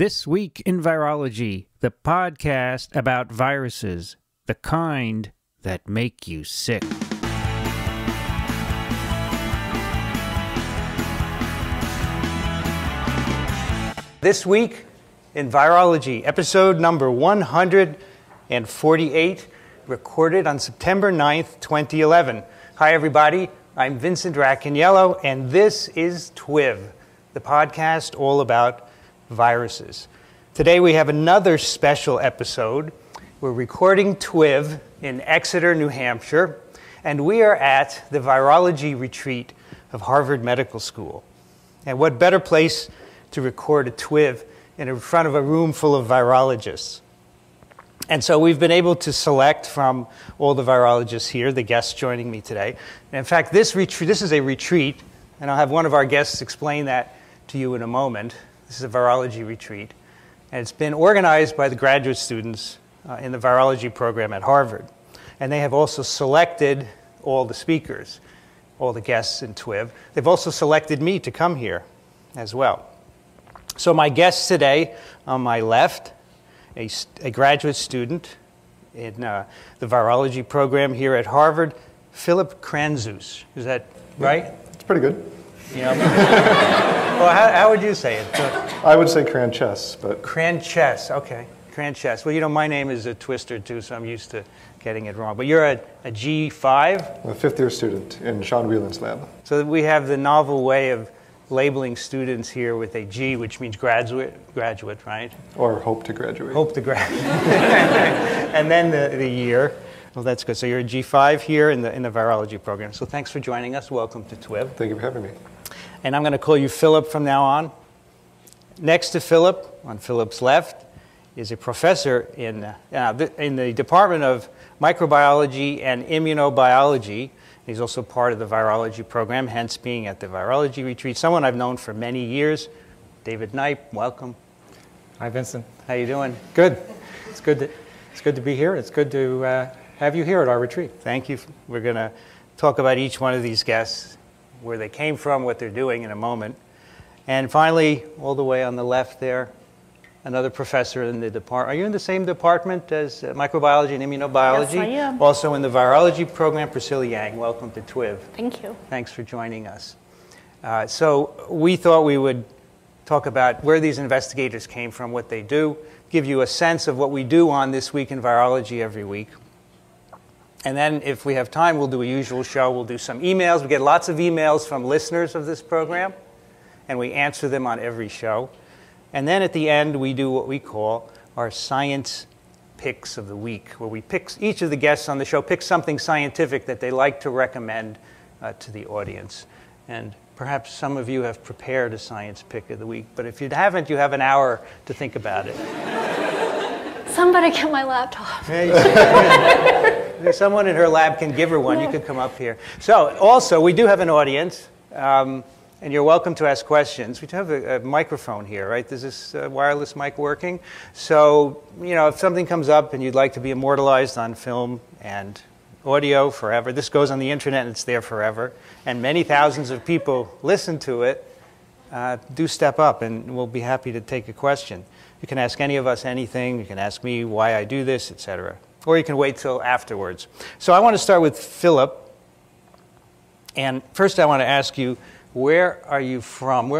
This Week in Virology, the podcast about viruses, the kind that make you sick. This Week in Virology, episode number 148, recorded on September 9th, 2011. Hi, everybody. I'm Vincent Racaniello, and this is TWIV, the podcast all about viruses. Today we have another special episode. We're recording TWIV in Exeter, New Hampshire, and we are at the Virology Retreat of Harvard Medical School. And what better place to record a TWIV than in front of a room full of virologists? And so we've been able to select from all the virologists here, the guests joining me today. And in fact, this is a retreat, and I'll have one of our guests explain that to you in a moment. This is a virology retreat, and it's been organized by the graduate students in the virology program at Harvard. And they have also selected all the speakers, all the guests in TWIV. They've also selected me to come here as well. So my guests today, on my left, a graduate student in the virology program here at Harvard, Philip Krantzusch. Is that right? It's pretty good. You know, well, how would you say it? I would say Krantzusch, but... Krantzusch, okay. Krantzusch. Well, you know, my name is a twister, too, so I'm used to getting it wrong. But you're a G5? A fifth-year student in Sean Whelan's lab. So we have the novel way of labeling students here with a G, which means graduate, right? Or hope to graduate. Hope to graduate. And then the year. Well, that's good. So you're a G5 here in the virology program. So thanks for joining us. Welcome to TWIV. Thank you for having me. And I'm going to call you Philip from now on. Next to Philip, on Philip's left, is a professor in the Department of Microbiology and Immunobiology. He's also part of the virology program, hence being at the virology retreat. Someone I've known for many years, David Knipe. Welcome. Hi, Vincent. How you doing? Good. It's good to be here. It's good to have you here at our retreat. Thank you. We're going to talk about each one of these guests, where they came from, what they're doing in a moment. And finally, all the way on the left there, another professor in the department. Are you in the same department as microbiology and immunobiology? Yes, I am. Also in the virology program, Priscilla Yang. Welcome to TWIV. Thank you. Thanks for joining us. So we thought we would talk about where these investigators came from, what they do, give you a sense of what we do on This Week in Virology every week. And then if we have time, we'll do a usual show. We'll do some emails. We get lots of emails from listeners of this program, and we answer them on every show. And then at the end, we do what we call our science picks of the week, where we pick, each of the guests on the show picks something scientific that they like to recommend to the audience. And perhaps some of you have prepared a science pick of the week, but if you haven't, you have an hour to think about it. Somebody get my laptop. Someone in her lab can give her one. You could come up here. So also, we do have an audience, and you're welcome to ask questions. We do have a microphone here, right? Is this wireless mic working? So, you know, if something comes up and you'd like to be immortalized on film and audio forever, this goes on the internet and it's there forever, and many thousands of people listen to it, do step up and we'll be happy to take a question. You can ask any of us anything. You can ask me why I do this, etc. Or you can wait till afterwards. So I want to start with Philip. And first I want to ask you, where are you from?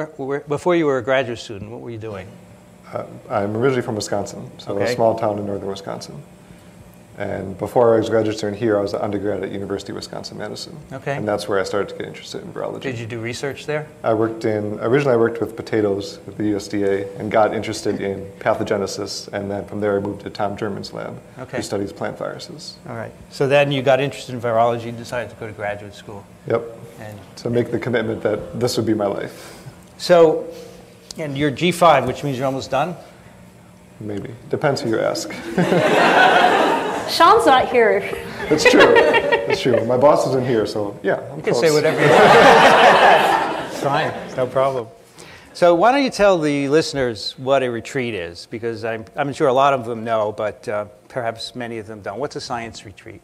Before you were a graduate student, what were you doing? I'm originally from Wisconsin, so okay. A small town in northern Wisconsin. And before I was a graduate student here, I was an undergrad at University of Wisconsin-Madison. Okay. And that's where I started to get interested in virology. Did you do research there? Originally I worked with potatoes at the USDA and got interested in pathogenesis. And then from there I moved to Tom German's lab, okay, who studies plant viruses. All right. So then you got interested in virology and decided to go to graduate school. Yep. And to make the commitment that this would be my life. So, and you're G5, which means you're almost done? Maybe. Depends who you ask. Sean's not here. That's true. That's true. My boss isn't here, so yeah, I'm close. You can say whatever you want. It's fine. It's no problem. So why don't you tell the listeners what a retreat is? Because I'm sure a lot of them know, but perhaps many of them don't. What's a science retreat?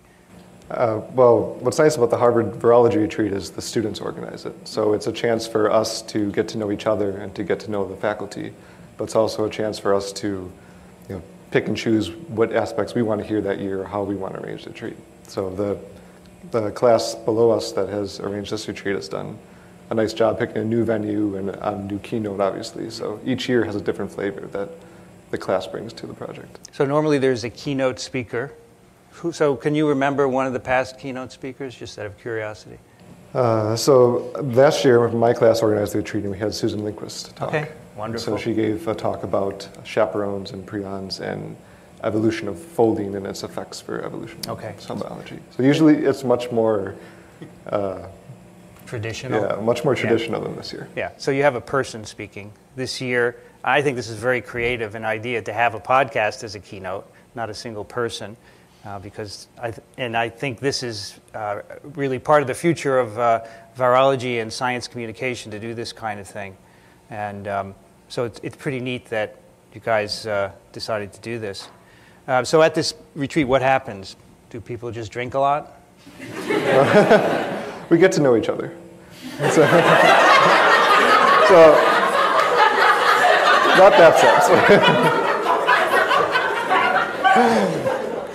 Well, what's nice about the Harvard Virology Retreat is the students organize it. So it's a chance for us to get to know each other and to get to know the faculty but it's also a chance for us to pick and choose what aspects we want to hear that year, how we want to arrange the retreat. So the class below us that has arranged this retreat has done a nice job picking a new venue and a new keynote, obviously. So each year has a different flavor that the class brings to the project. So normally there's a keynote speaker. So can you remember one of the past keynote speakers, just out of curiosity? So last year, my class organized the retreat, and we had Susan Lindquist talk. Okay, wonderful. So she gave a talk about chaperones and prions and evolution of folding and its effects for evolution. Okay. Cell biology. So usually it's much more traditional. Yeah, much more traditional than this year. Yeah. So you have a person speaking this year. I think this is very creative an idea to have a podcast as a keynote, not a single person. Because I think this is really part of the future of virology and science communication to do this kind of thing. And so it's pretty neat that you guys decided to do this. So at this retreat, what happens? Do people just drink a lot? We get to know each other. So not that sense.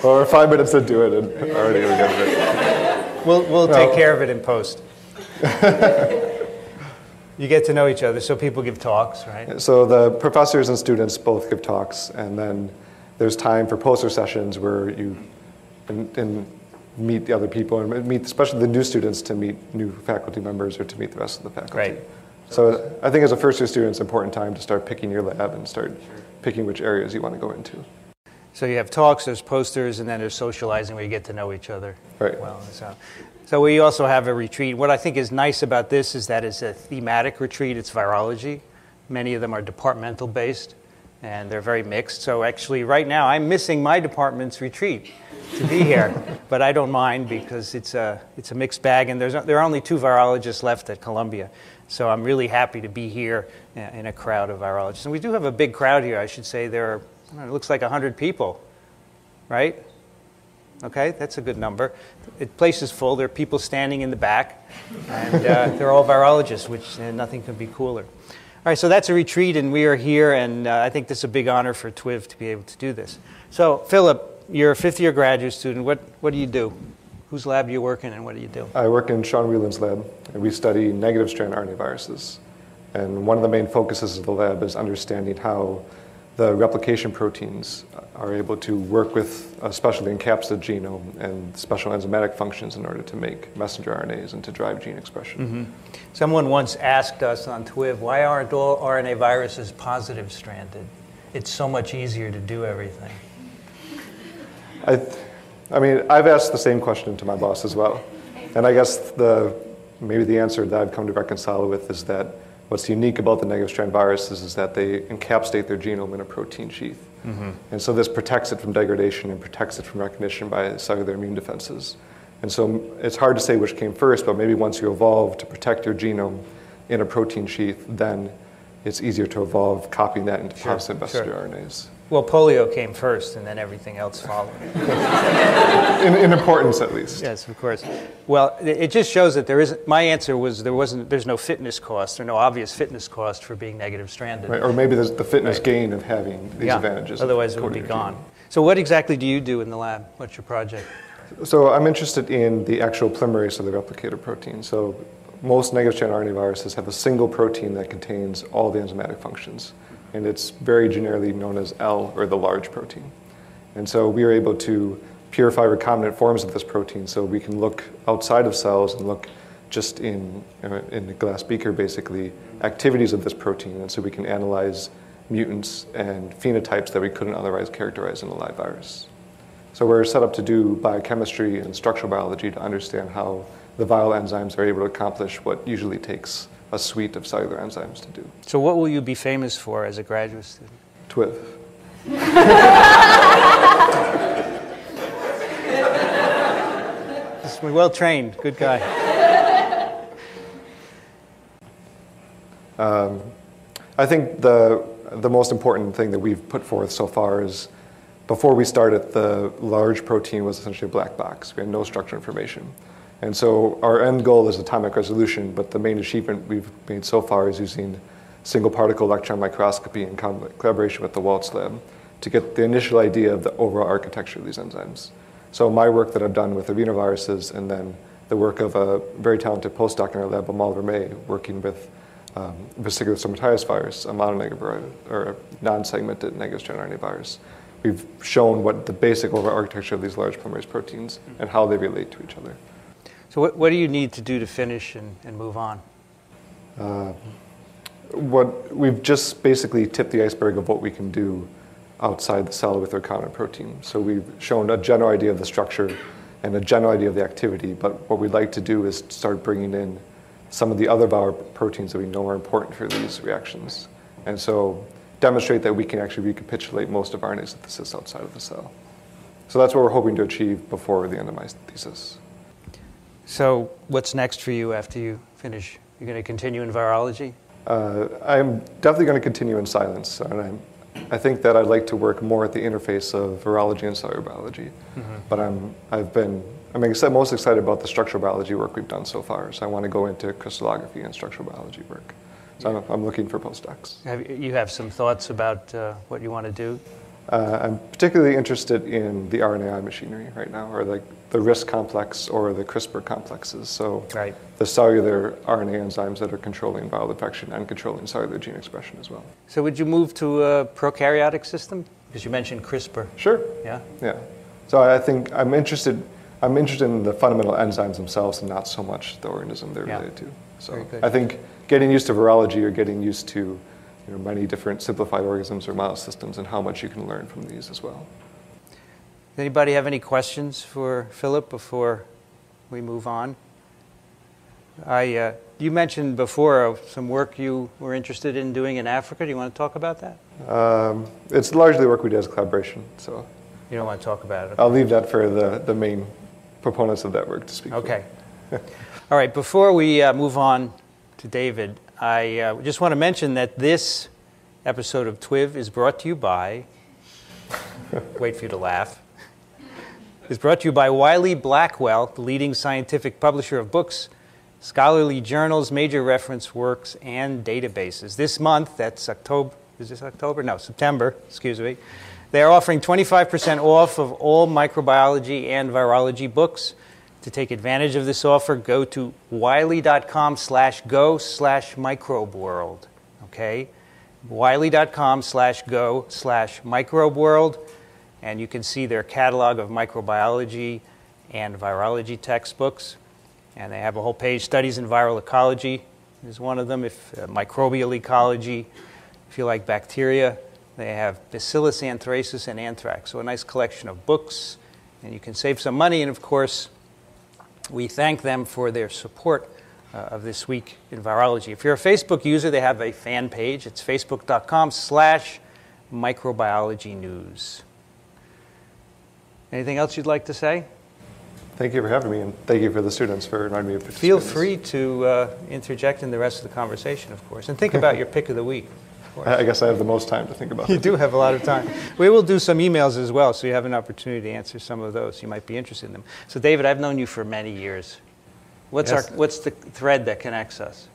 Well, we're 5 minutes to do it, and already we got it. We'll take care of it in post. You get to know each other, so people give talks, right? So the professors and students both give talks, and then there's time for poster sessions where you and meet the other people, and meet especially the new students to meet new faculty members or to meet the rest of the faculty. Right. So I think as a first-year student, it's an important time to start picking your lab and start picking which areas you want to go into. So you have talks, there's posters, and then there's socializing where you get to know each other. Right. Well, so we also have a retreat. What I think is nice about this is that it's a thematic retreat. It's virology. Many of them are departmental based, and they're very mixed. So actually, right now, I'm missing my department's retreat to be here, but I don't mind because it's a mixed bag, and there are only 2 virologists left at Columbia. So I'm really happy to be here in a crowd of virologists. And we do have a big crowd here. I should say there are. It looks like 100 people, right? Okay, that's a good number. The place is full. There are people standing in the back, and they're all virologists, which nothing could be cooler. All right, so that's a retreat, and we are here, and I think this is a big honor for TWIV to be able to do this. So, Philip, you're a fifth-year graduate student. What do you do? Whose lab do you work in, and what do you do? I work in Sean Whelan's lab, and we study negative strand RNA viruses. And one of the main focuses of the lab is understanding how the replication proteins are able to work with a specially encapsulated genome and special enzymatic functions in order to make messenger RNAs and to drive gene expression. Mm-hmm. Someone once asked us on TWIV, why aren't all RNA viruses positive stranded? It's so much easier to do everything. I mean, I've asked the same question to my boss as well. And I guess maybe the answer that I've come to reconcile with is that what's unique about the negative strand viruses is that they encapsulate their genome in a protein sheath. Mm-hmm. And so this protects it from degradation and protects it from recognition by cellular immune defenses. And so it's hard to say which came first, but maybe once you evolve to protect your genome in a protein sheath, then it's easier to evolve copying that into positive messenger RNAs. Well, polio came first, and then everything else followed. in importance, at least. Yes, of course. Well, it just shows that there's no fitness cost, or no obvious fitness cost for being negative stranded. Right, or maybe there's the fitness gain of having these advantages. Otherwise, it would be gone. Genome. So what exactly do you do in the lab? What's your project? So I'm interested in the actual polymerase of the replicator protein. So most negative strand RNA viruses have a single protein that contains all the enzymatic functions. And it's very generally known as L, or the large protein. And so we are able to purify recombinant forms of this protein so we can look outside of cells and look just in a glass beaker, basically, activities of this protein. And so we can analyze mutants and phenotypes that we couldn't otherwise characterize in a live virus. So we're set up to do biochemistry and structural biology to understand how the viral enzymes are able to accomplish what usually takes a suite of cellular enzymes to do. So what will you be famous for as a graduate student? TWIV. Well trained, good guy. I think the most important thing that we've put forth so far is, before we started, the large protein was essentially a black box. We had no structure information. And so our end goal is atomic resolution, but the main achievement we've made so far is using single particle electron microscopy in collaboration with the Waltz lab to get the initial idea of the overall architecture of these enzymes. So my work that I've done with arenaviruses, and then the work of a very talented postdoc in our lab, Amal Ramay, working with vesicular stomatitis virus, a mononegative or a non-segmented negative strand RNA virus. We've shown what the basic overall architecture of these large polymerase proteins and how they relate to each other. So what do you need to do to finish and move on? What we've just basically tipped the iceberg of what we can do outside the cell with a recombinant protein. So we've shown a general idea of the structure and a general idea of the activity, but what we'd like to do is start bringing in some of the other viral proteins that we know are important for these reactions. And so demonstrate that we can actually recapitulate most of RNA synthesis outside of the cell. So that's what we're hoping to achieve before the end of my thesis. So what's next for you after you finish? You're going to continue in virology? I'm definitely going to continue in science. And I think that I'd like to work more at the interface of virology and cellular biology. Mm-hmm. But I'm most excited about the structural biology work we've done so far. So I want to go into crystallography and structural biology work. So I'm looking for postdocs. You have some thoughts about what you want to do? I'm particularly interested in the RNAi machinery right now, or like the RISC complex or the CRISPR complexes. So right. The cellular RNA enzymes that are controlling viral infection and controlling cellular gene expression as well. So would you move to a prokaryotic system? Because you mentioned CRISPR. Sure. Yeah. So I think I'm interested in the fundamental enzymes themselves and not so much the organism they're related to. So I think getting used to virology or getting used to many different simplified organisms or model systems and how much you can learn from these as well. Does anybody have any questions for Philip before we move on? You mentioned before some work you were interested in doing in Africa. Do you want to talk about that? It's largely work we did as collaboration. So you don't want to talk about it? I'll leave that for the main proponents of that work to speak. Okay. All right, before we move on to David, I just want to mention that this episode of TWIV is brought to you by, wait for you to laugh, is brought to you by Wiley Blackwell, the leading scientific publisher of books, scholarly journals, major reference works, and databases. This month, that's October, is this October? No, September, excuse me. They are offering 25% off of all microbiology and virology books. To take advantage of this offer, go to wiley.com/go/microbeworld, okay? wiley.com/go/microbeworld, and you can see their catalog of microbiology and virology textbooks. And they have a whole page, studies in viral ecology is one of them, microbial ecology, if you like bacteria. They have Bacillus, Anthracis, and Anthrax, so a nice collection of books. And you can save some money, and of course, we thank them for their support of This Week in Virology. If you're a Facebook user, they have a fan page. It's facebook.com/microbiology news. Anything else you'd like to say? Thank you for having me, and thank you for the students for reminding me of participating. Feel free to interject in the rest of the conversation, of course, and think about your pick of the week. I guess I have the most time to think about it. You do have a lot of time. We will do some emails as well, so you have an opportunity to answer some of those. You might be interested in them. So, David, I've known you for many years. What's the thread that connects us?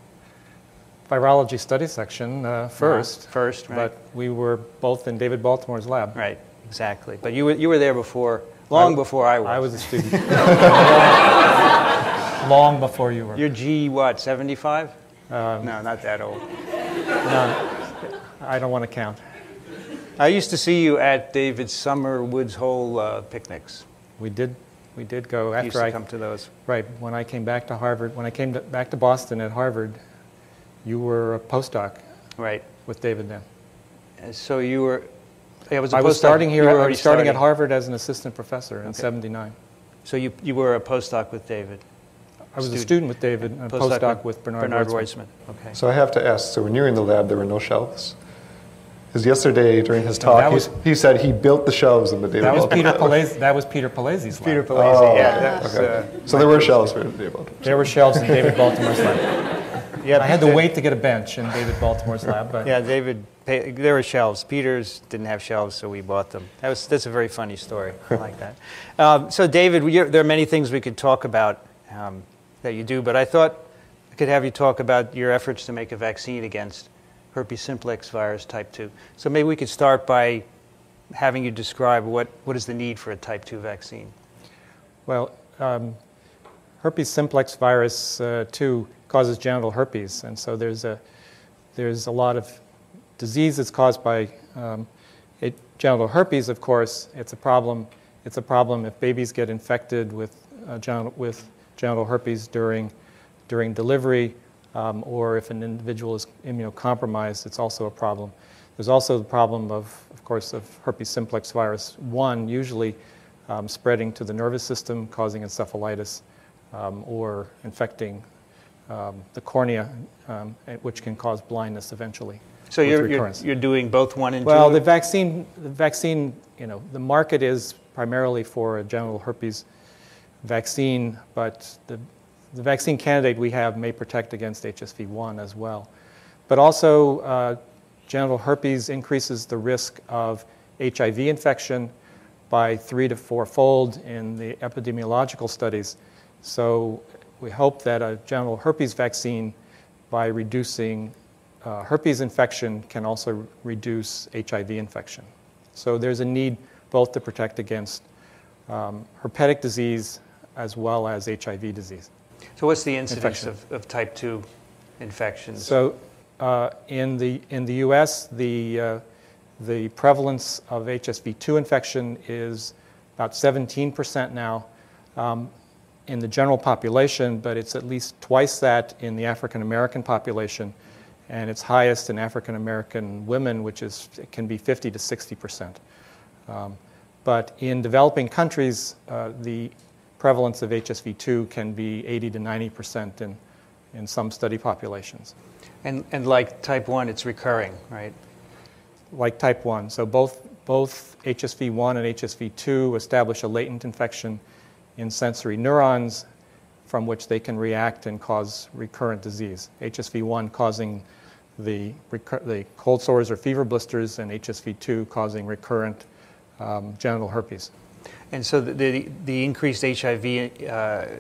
Virology study section first, right. But we were both in David Baltimore's lab. Right, exactly. But you were there before, long before I was. I was a student. long before you were. You're G, what, 75? No, not that old. No. I don't want to count. I used to see you at David Summer Woods Hole picnics. We did go after I come to those. Right, when I came back to Harvard, when I came back to Boston at Harvard, you were a postdoc. Right. With David then. And so you were. I was starting at Harvard as an assistant professor in '79. So you were a postdoc with David. I was a student with David and a postdoc with Bernard Weitzman. Okay. So I have to ask, so when you were in the lab, there were no shelves? Because yesterday during his talk, he said he built the shelves in the David Baltimore lab. That was Peter Palazy's lab. Peter Palazy, so there were shelves for David Baltimore's lab. There were shelves in David Baltimore's lab. Yeah, I had to wait to get a bench in David Baltimore's lab. But. Yeah, there were shelves. Peter's didn't have shelves, so we bought them. That's a very funny story. I like that. So David, there are many things we could talk about. That you do, but I thought I could have you talk about your efforts to make a vaccine against herpes simplex virus type 2. So maybe we could start by having you describe what is the need for a type 2 vaccine. Well, herpes simplex virus 2 causes genital herpes, and so there's a lot of disease that's caused by genital herpes. Of course, it's a problem. It's a problem if babies get infected with genital herpes during delivery, or if an individual is immunocompromised. It's also a problem. There's also the problem of course, herpes simplex virus 1, usually spreading to the nervous system, causing encephalitis, or infecting the cornea, which can cause blindness eventually. So you're doing both 1 and 2? Well, the vaccine, the market is primarily for a genital herpes vaccine, but the vaccine candidate we have may protect against HSV-1 as well. But also, genital herpes increases the risk of HIV infection by 3- to 4-fold in the epidemiological studies. So we hope that a genital herpes vaccine, by reducing herpes infection, can also reduce HIV infection. So there's a need both to protect against herpetic disease as well as HIV disease. So what's the incidence of type 2 infections? So in the U.S., the prevalence of HSV-2 infection is about 17% now in the general population, but it's at least twice that in the African-American population, and it's highest in African-American women, which can be 50 to 60%. But in developing countries, the prevalence of HSV-2 can be 80 to 90% in some study populations. And like type 1, it's recurring, right? Like type 1. So both HSV-1 and HSV-2 establish a latent infection in sensory neurons from which they can react and cause recurrent disease. HSV-1 causing the cold sores or fever blisters, and HSV-2 causing recurrent genital herpes. And so the increased HIV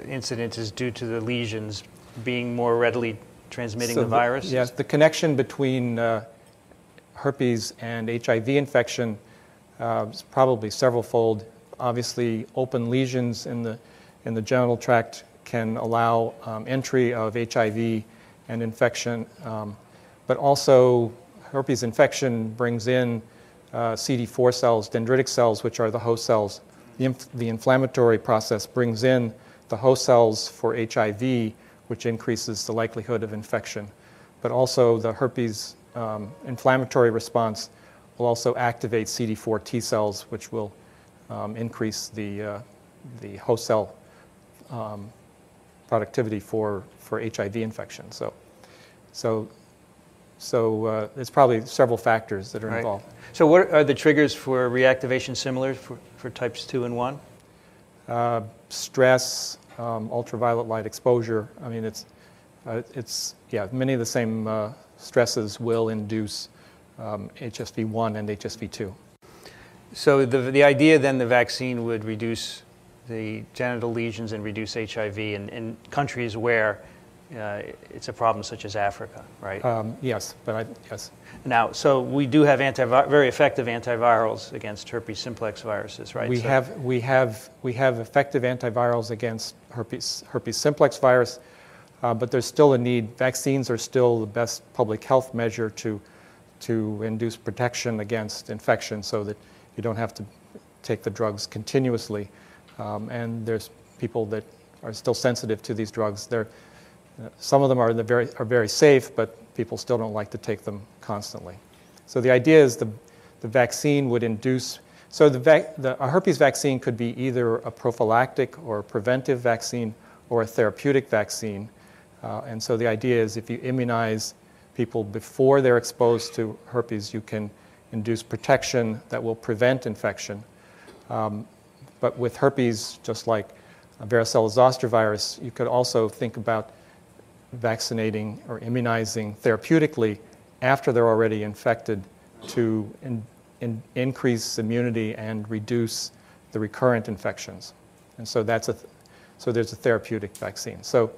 incidence is due to the lesions being more readily transmitting the virus? Yes, the connection between herpes and HIV infection is probably several-fold. Obviously, open lesions in the genital tract can allow entry of HIV and infection, but also herpes infection brings in CD4 cells, dendritic cells, which are the host cells. The inflammatory process brings in the host cells for HIV, which increases the likelihood of infection. But also the herpes inflammatory response will also activate CD4 T cells, which will increase the host cell productivity for HIV infection. So it's probably several factors that are involved. So what are the triggers for reactivation similar for types 2 and 1? Stress, ultraviolet light exposure. I mean, many of the same stresses will induce HSV-1 and HSV-2. So the idea then the vaccine would reduce the genital lesions and reduce HIV in countries where it's a problem, such as Africa, right? Yes. Now, so we do have very effective antivirals against herpes simplex viruses, right? We have effective antivirals against herpes simplex virus, but there's still a need. Vaccines are still the best public health measure to induce protection against infection, so that you don't have to take the drugs continuously. And there's people that are still sensitive to these drugs. Some of them are very safe, but people still don't like to take them constantly. So the idea is the vaccine would induce. So a herpes vaccine could be either a prophylactic or a preventive vaccine or a therapeutic vaccine. And so the idea is if you immunize people before they're exposed to herpes, you can induce protection that will prevent infection. But with herpes, just like varicella zoster virus, you could also think about vaccinating or immunizing therapeutically after they're already infected to increase immunity and reduce the recurrent infections. And so so there's a therapeutic vaccine. So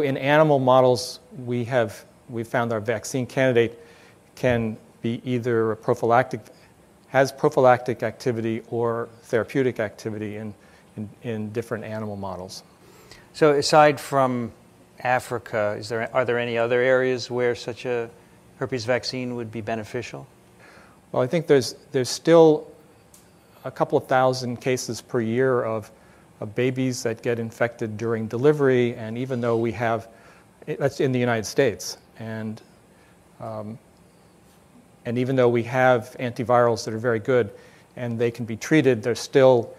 in animal models, we have we found our vaccine candidate can be either a prophylactic, has prophylactic activity or therapeutic activity in different animal models. So aside from Africa, are there any other areas where such a herpes vaccine would be beneficial? Well, I think there's still a couple of thousand cases per year of babies that get infected during delivery, and even though we have, that's in the United States, and even though we have antivirals that are very good and they can be treated, there's still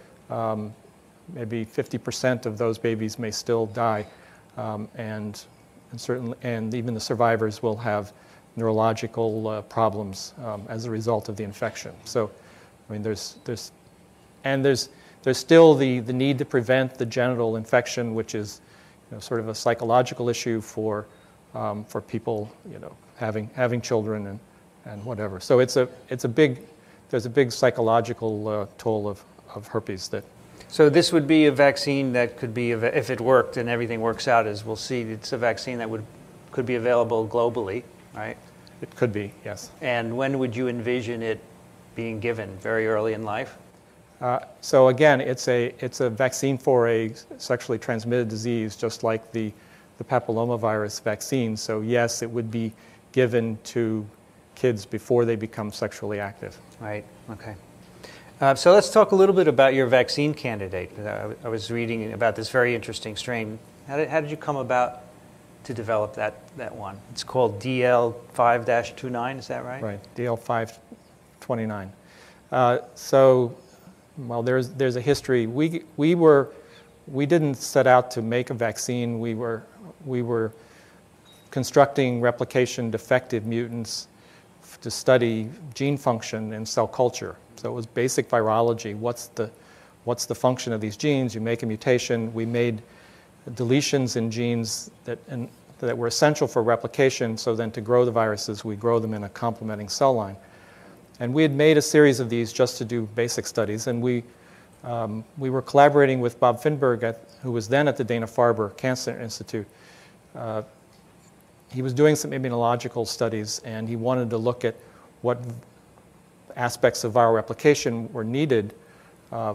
maybe 50% of those babies may still die, and even the survivors will have neurological problems as a result of the infection. So, I mean, there's still the need to prevent the genital infection, which is, you know, sort of a psychological issue for people, you know, having children and whatever. So there's a big psychological toll of herpes that. So this would be a vaccine that could be, if it worked and everything works out as we'll see, it's a vaccine that could be available globally, right? It could be, yes. And when would you envision it being given? Very early in life? So again, it's a vaccine for a sexually transmitted disease, just like the papillomavirus vaccine. So yes, it would be given to kids before they become sexually active. Right. Okay. So let's talk a little bit about your vaccine candidate. I was reading about this very interesting strain. How did you come about to develop that one? It's called DL5-29. Is that right? Right. DL5-29. Well, there's a history. We didn't set out to make a vaccine. We were constructing replication defective mutants to study gene function in cell culture. So it was basic virology. What's the function of these genes? You make a mutation. We made deletions in genes that were essential for replication. So then to grow the viruses, we grow them in a complementing cell line. And we had made a series of these just to do basic studies, and we were collaborating with Bob Finberg, who was then at the Dana-Farber Cancer Institute. He was doing some immunological studies, and he wanted to look at what aspects of viral replication were needed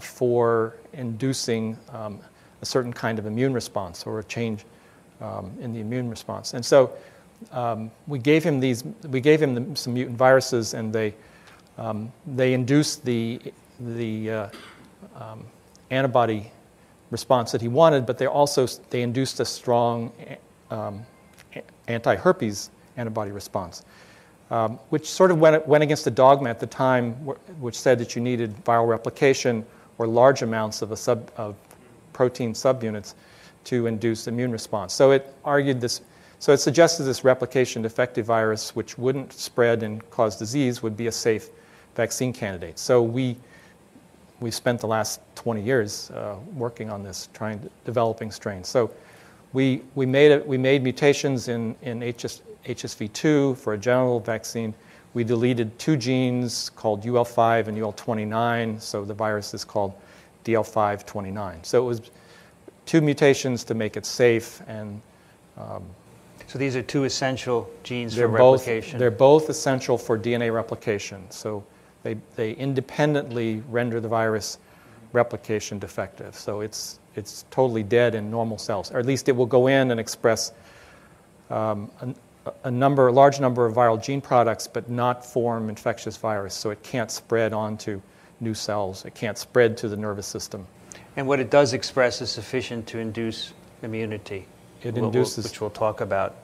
for inducing a certain kind of immune response or a change in the immune response. And so we gave him some mutant viruses, and they induced the antibody response that he wanted, but they induced a strong anti-herpes antibody response, which sort of went against the dogma at the time, which said that you needed viral replication or large amounts of of protein subunits to induce immune response. So it argued this. So it suggested this replication defective virus, which wouldn't spread and cause disease, would be a safe vaccine candidate. So we spent the last 20 years working on this, developing strains. So we made mutations in HSV-2 for a genital vaccine. We deleted two genes called UL5 and UL29. So the virus is called DL5-29. So it was two mutations to make it safe. And so these are two essential genes for replication. They're both essential for DNA replication. So they independently render the virus replication defective. So it's totally dead in normal cells, or at least it will go in and express a large number of viral gene products, but not form infectious virus. So it can't spread onto new cells. It can't spread to the nervous system. And what it does express is sufficient to induce immunity. It induces, which we'll talk about.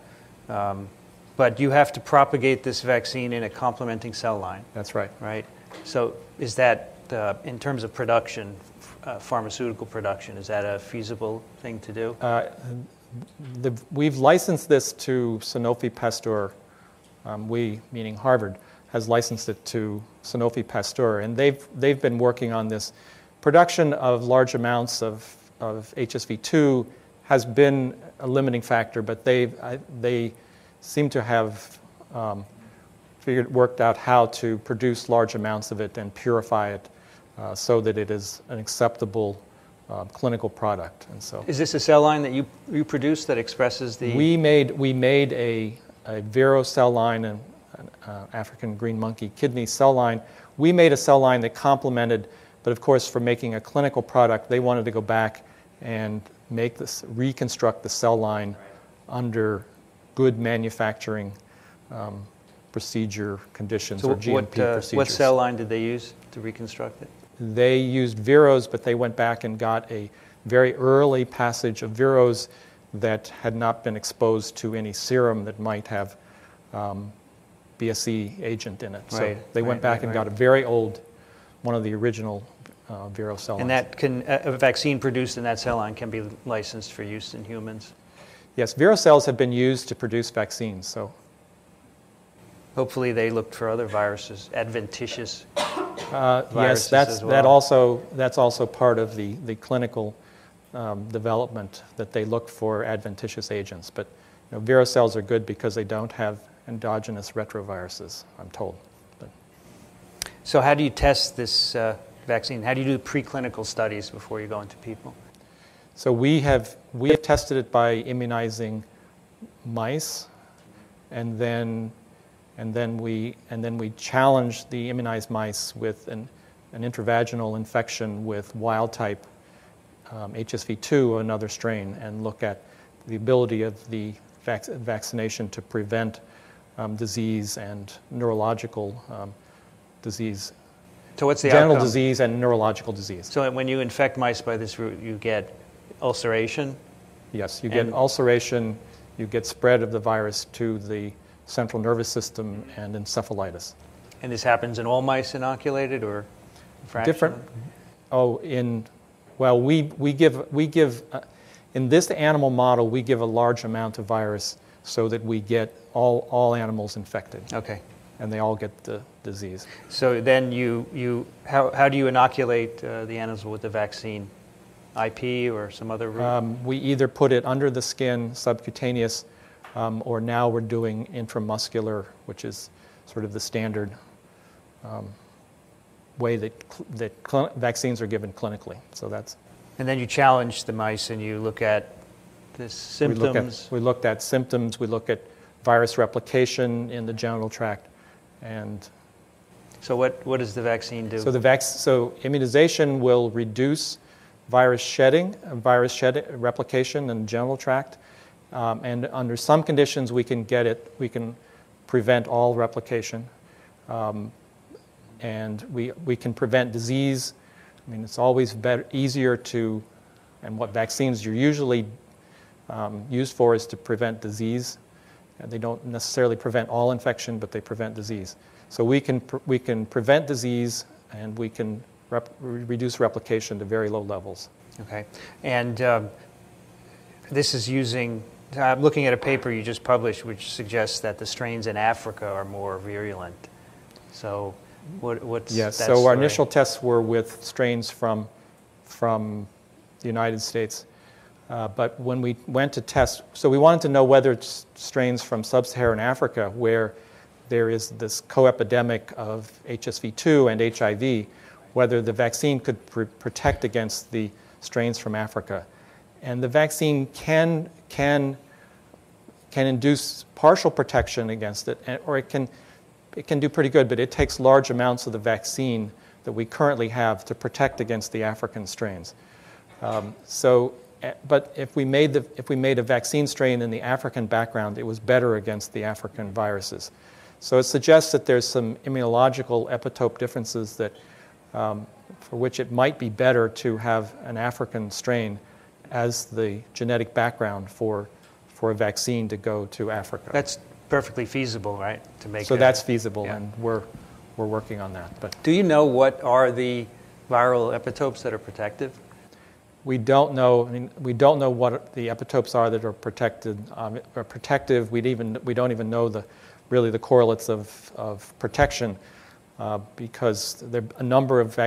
But you have to propagate this vaccine in a complementing cell line. That's right. Right. So is that, in terms of production, pharmaceutical production, is that a feasible thing to do? We've licensed this to Sanofi Pasteur. We, meaning Harvard, has licensed it to Sanofi Pasteur, and they've been working on this. Production of large amounts of HSV-2 has been a limiting factor, but they seem to have worked out how to produce large amounts of it and purify it so that it is an acceptable clinical product. And so, is this a cell line that you produce that expresses the? We made a a Vero cell line and an African green monkey kidney cell line. We made a cell line that complemented, but of course for making a clinical product, they wanted to go back and make this, reconstruct the cell line under good manufacturing procedure conditions, so or GMP procedures. What cell line did they use to reconstruct it? They used Vero's, but they went back and got a very early passage of Vero's that had not been exposed to any serum that might have BSE agent in it. Right, so they went back and got a very old, one of the original Vero cell lines. And that can, a vaccine produced in that cell line can be licensed for use in humans? Yes, Vero cells have been used to produce vaccines. So hopefully they looked for other viruses, adventitious viruses. Yes, as well. that's also part of the clinical development, that they look for adventitious agents. But you know, Vero cells are good because they don't have endogenous retroviruses, I'm told. But. So how do you test this vaccine? How do you do preclinical studies before you go into people? So we have tested it by immunizing mice, and then we challenged the immunized mice with an intravaginal infection with wild type HSV-2, another strain, and look at the ability of the vaccination to prevent disease and neurological disease. So what's the outcome? Genital disease and neurological disease. So when you infect mice by this route, you get ulceration? Yes, you get ulceration, you get spread of the virus to the central nervous system and encephalitis. And this happens in all mice inoculated or a fraction? Different. Oh, we give in this animal model, we give a large amount of virus so that we get all animals infected. Okay. And they all get the disease. So then how do you inoculate the animals with the vaccine? IP or some other route? We either put it under the skin, subcutaneous, or now we're doing intramuscular, which is sort of the standard way that vaccines are given clinically. So that's. And then you challenge the mice and you look at the symptoms. We looked at symptoms. We look at virus replication in the genital tract, and. So what does the vaccine do? So so immunization will reduce virus shedding, replication in the genital tract. And under some conditions, we can prevent all replication, and we can prevent disease. I mean, it's always better, easier to, and what vaccines you're usually used for is to prevent disease. And they don't necessarily prevent all infection, but they prevent disease. So we can prevent disease, and we can reduce replication to very low levels. Okay, and this is using. I'm looking at a paper you just published, which suggests that the strains in Africa are more virulent. So, what's that story? Yes, so our initial tests were with strains from the United States. But when we went to test, so we wanted to know whether it's strains from sub-Saharan Africa, where there is this co-epidemic of HSV-2 and HIV, whether the vaccine could protect against the strains from Africa. And the vaccine can induce partial protection against it, or it can do pretty good, but it takes large amounts of the vaccine that we currently have to protect against the African strains. But if we made a vaccine strain in the African background, it was better against the African viruses. So it suggests that there's some immunological epitope differences that for which it might be better to have an African strain as the genetic background for a vaccine to go to Africa. That's perfectly feasible, right? To make so that's feasible, yeah. And we're working on that. But do you know what are the viral epitopes that are protective? We don't know. I mean, we don't know what the epitopes are that are protected. Are protective. We don't even know the correlates of protection because there are a number of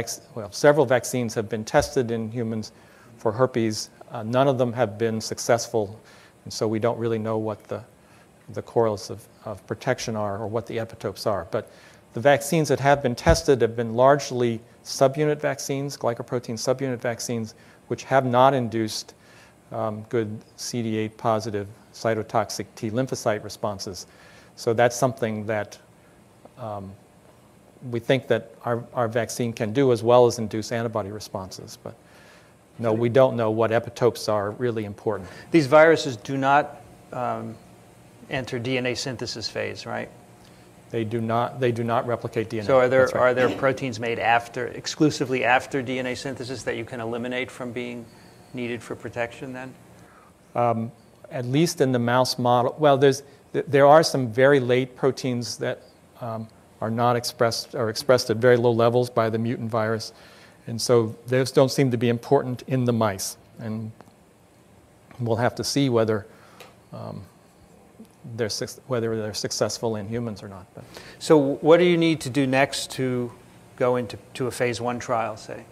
several vaccines have been tested in humans for herpes. None of them have been successful, and so we don't really know what the correlates of protection are or what the epitopes are. But the vaccines that have been tested have been largely subunit vaccines, glycoprotein subunit vaccines, which have not induced good CD8 positive cytotoxic T lymphocyte responses. So that's something that we think that our vaccine can do, as well as induce antibody responses. But no, we don't know what epitopes are really important. These viruses do not enter DNA synthesis phase, right? They do not. They do not replicate DNA. So are there proteins made after, exclusively after DNA synthesis, that you can eliminate from being needed for protection then? At least in the mouse model. Well, there are some very late proteins that are not expressed or expressed at very low levels by the mutant virus, and so those don't seem to be important in the mice. And we'll have to see whether. Whether they're successful in humans or not. But. So what do you need to do next to go into a phase 1 trial, say?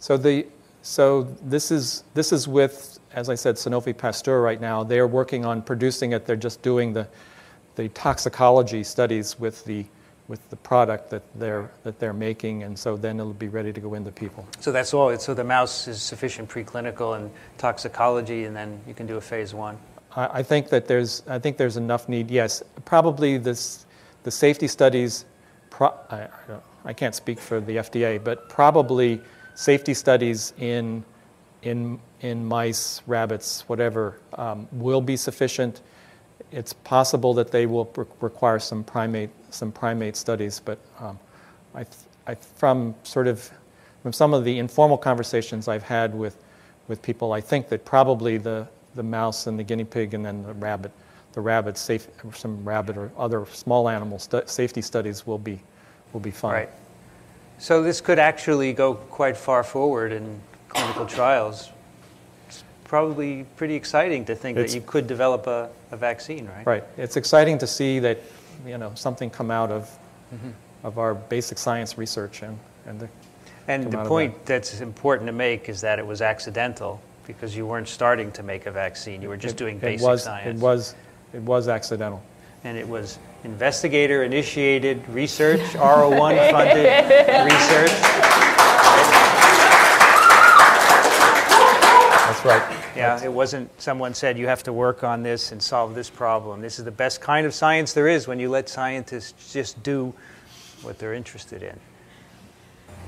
So this is with, as I said, Sanofi Pasteur right now. They are working on producing it. They're just doing the toxicology studies with the product that they're making, and so then it'll be ready to go into people. So that's all. So the mouse is sufficient preclinical and toxicology, and then you can do a phase 1. I think that there's enough need. Yes, probably the safety studies. I can't speak for the FDA, but probably safety studies in mice, rabbits, whatever, will be sufficient. It's possible that they will require some primate studies, but from some of the informal conversations I've had with people, I think that probably the mouse and the guinea pig, and then some rabbit or other small animal safety studies will be fine. Right. So this could actually go quite far forward in clinical trials. It's probably pretty exciting to think that you could develop a vaccine, right? Right. It's exciting to see that something come out of our basic science research and the point that's important to make is that it was accidental. Because you weren't starting to make a vaccine, you were just doing basic science. It was accidental, and it was investigator-initiated research, R01-funded research. That's right. Yeah, it wasn't. Someone said you have to work on this and solve this problem. This is the best kind of science there is, when you let scientists just do what they're interested in.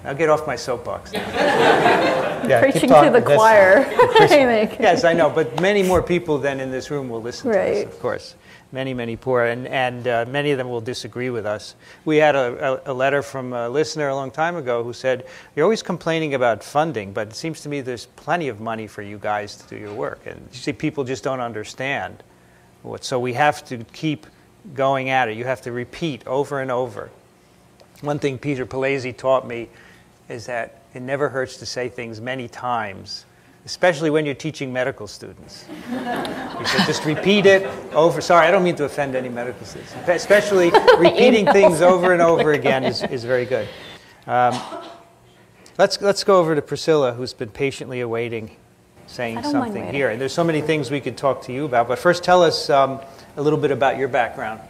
I'll get off my soapbox now. Yeah, preaching to the choir, I think. Yes, I know, but many more people than in this room will listen to this, of course. Many, many poor, and many of them will disagree with us. We had a letter from a listener a long time ago who said, "You're always complaining about funding, but it seems to me there's plenty of money for you guys to do your work." And you see, people just don't understand. So we have to keep going at it. You have to repeat over and over. One thing Peter Palazzi taught me is that it never hurts to say things many times, especially when you're teaching medical students. He said, just repeat it over. Sorry, I don't mean to offend any medical students. Especially repeating things over and over again is very good. Let's go over to Priscilla, who's been patiently awaiting saying something here. And there's so many things we could talk to you about. But first, tell us a little bit about your background.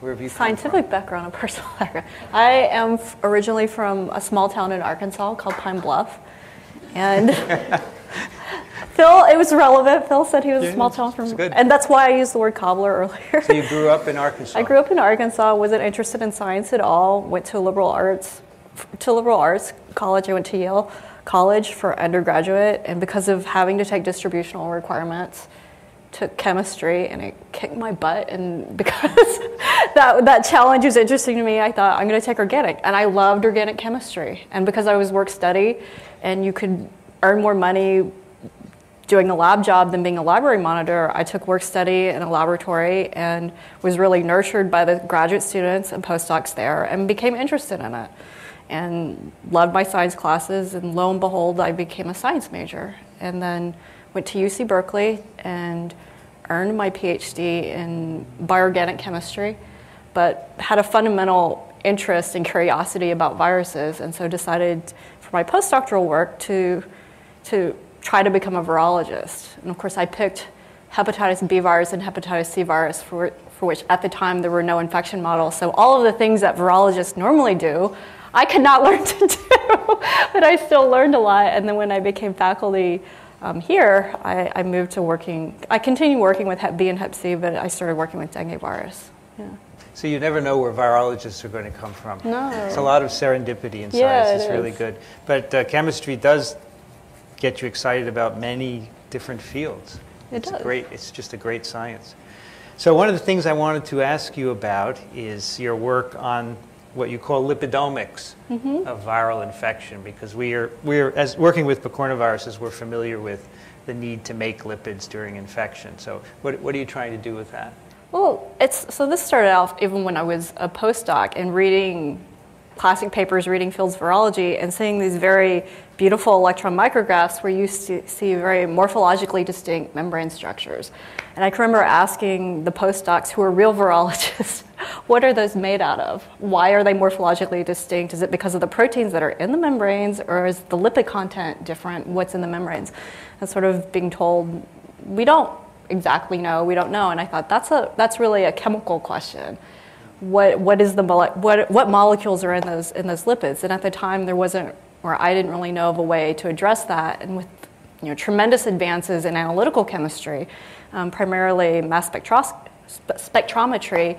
Where have you Scientific background and personal background. I am originally from a small town in Arkansas called Pine Bluff. And Phil, it was relevant. Phil said he was a small town from, and that's why I used the word cobbler earlier. So you grew up in Arkansas. I grew up in Arkansas, wasn't interested in science at all, went to liberal arts college. I went to Yale College for undergraduate, and because of having to take distributional requirements, took chemistry, and it kicked my butt, and because that challenge was interesting to me, I thought, I'm going to take organic, and I loved organic chemistry, and because I was work study, and you could earn more money doing a lab job than being a library monitor, I took work study in a laboratory and was really nurtured by the graduate students and postdocs there, and became interested in it, and loved my science classes, and lo and behold, I became a science major, and then went to UC Berkeley and earned my PhD in bioorganic chemistry, but had a fundamental interest and curiosity about viruses, and so decided for my postdoctoral work to try to become a virologist. And of course I picked hepatitis B virus and hepatitis C virus, for which at the time there were no infection models. So all of the things that virologists normally do, I could not learn to do, but I still learned a lot. And then when I became faculty here, I continued working with Hep B and Hep C, but I started working with dengue virus. Yeah. So you never know where virologists are going to come from. No. It's a lot of serendipity in science. It's really good. But chemistry does get you excited about many different fields. It's just a great science. So one of the things I wanted to ask you about is your work on what you call lipidomics of viral infection, because we are as working with picornaviruses, we're familiar with the need to make lipids during infection. So what are you trying to do with that? Well, this started off even when I was a postdoc and reading classic papers, reading Field's Virology, and seeing these very beautiful electron micrographs where you see very morphologically distinct membrane structures. And I can remember asking the postdocs who are real virologists, what are those made out of? Why are they morphologically distinct? Is it because of the proteins that are in the membranes, or is the lipid content different? What's in the membranes? And sort of being told, we don't exactly know, we don't know. And I thought, that's really a chemical question. What molecules are in those lipids? And at the time, there wasn't, or I didn't really know of a way to address that. And with tremendous advances in analytical chemistry, primarily mass spectrometry,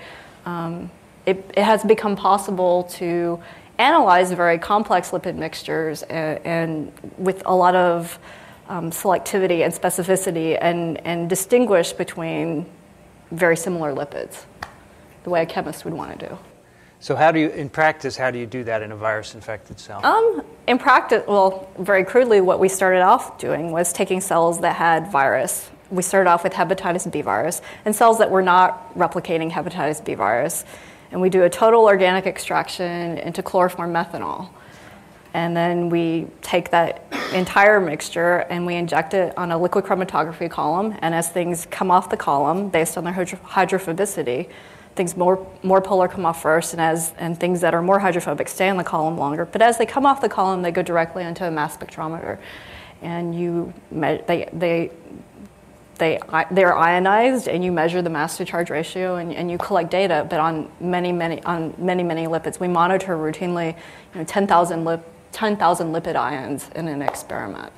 it has become possible to analyze very complex lipid mixtures and with a lot of selectivity and specificity, and distinguish between very similar lipids, the way a chemist would want to do. So how do you, in practice, how do you do that in a virus-infected cell? In practice, well, very crudely, what we started off doing was taking cells that had virus. We started off with hepatitis B virus and cells that were not replicating hepatitis B virus. And we do a total organic extraction into chloroform methanol. And then we take that entire mixture and we inject it on a liquid chromatography column. And as things come off the column, based on their hydrophobicity, things more polar come off first, and things that are more hydrophobic stay on the column longer. But as they come off the column, they go directly into a mass spectrometer, and they're ionized, and you measure the mass to charge ratio, and you collect data. But on many lipids, we monitor routinely 10,000 lipid ions in an experiment.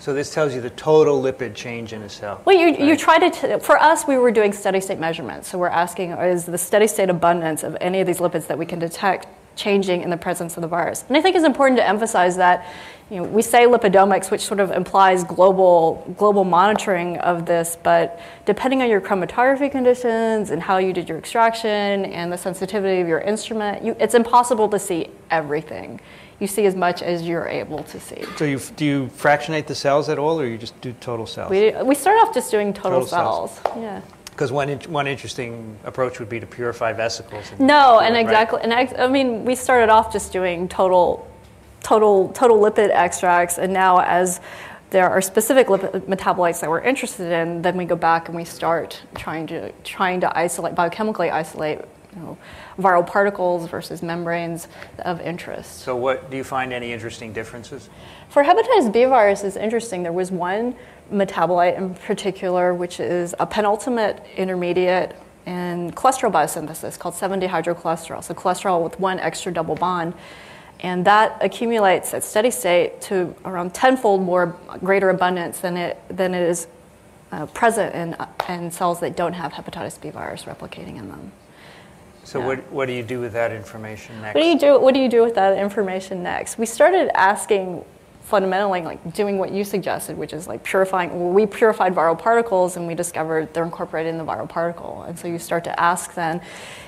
So this tells you the total lipid change in a cell. Well, you try to, for us, we were doing steady state measurements. So we're asking, is the steady state abundance of any of these lipids that we can detect changing in the presence of the virus? And I think it's important to emphasize that we say lipidomics, which sort of implies global monitoring of this, but depending on your chromatography conditions and how you did your extraction and the sensitivity of your instrument, it's impossible to see everything. You see as much as you're able to see. So do you fractionate the cells at all, or you just do total cells? We start off just doing total cells. Yeah. Because one interesting approach would be to purify vesicles. I mean, we started off just doing total lipid extracts, and now as there are specific lipid metabolites that we're interested in, then we go back and we start trying to isolate, biochemically isolate, viral particles versus membranes of interest. So what do you find any interesting differences? For hepatitis B virus, it's interesting. There was one metabolite in particular, which is a penultimate intermediate in cholesterol biosynthesis called 7-dehydrocholesterol. So cholesterol with one extra double bond. And that accumulates at steady state to around tenfold more greater abundance than it is present in cells that don't have hepatitis B virus replicating in them. So yeah. What do you do with that information next? What do you do with that information next? We started asking fundamentally, doing what you suggested, which is purifying. Well, we purified viral particles, and we discovered they're incorporated in the viral particle. And so you start to ask then,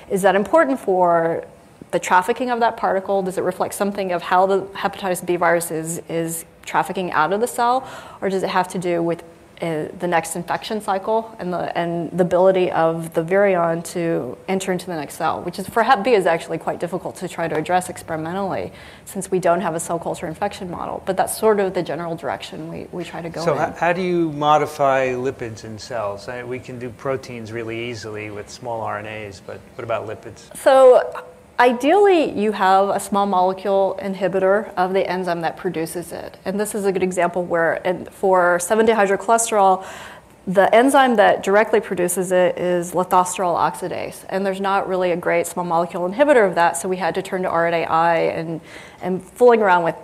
is that important for the trafficking of that particle? Does it reflect something of how the hepatitis B virus is trafficking out of the cell, or does it have to do with the next infection cycle and the ability of the virion to enter into the next cell, which is for Hep B is actually quite difficult to try to address experimentally since we don't have a cell culture infection model. But that's sort of the general direction we try to go in. So how do you modify lipids in cells? We can do proteins really easily with small RNAs, but what about lipids? So ideally, you have a small molecule inhibitor of the enzyme that produces it. And this is a good example where for 7-dehydrocholesterol, the enzyme that directly produces it is lithosterol oxidase. And there's not really a great small molecule inhibitor of that, so we had to turn to RNAi and fooling around with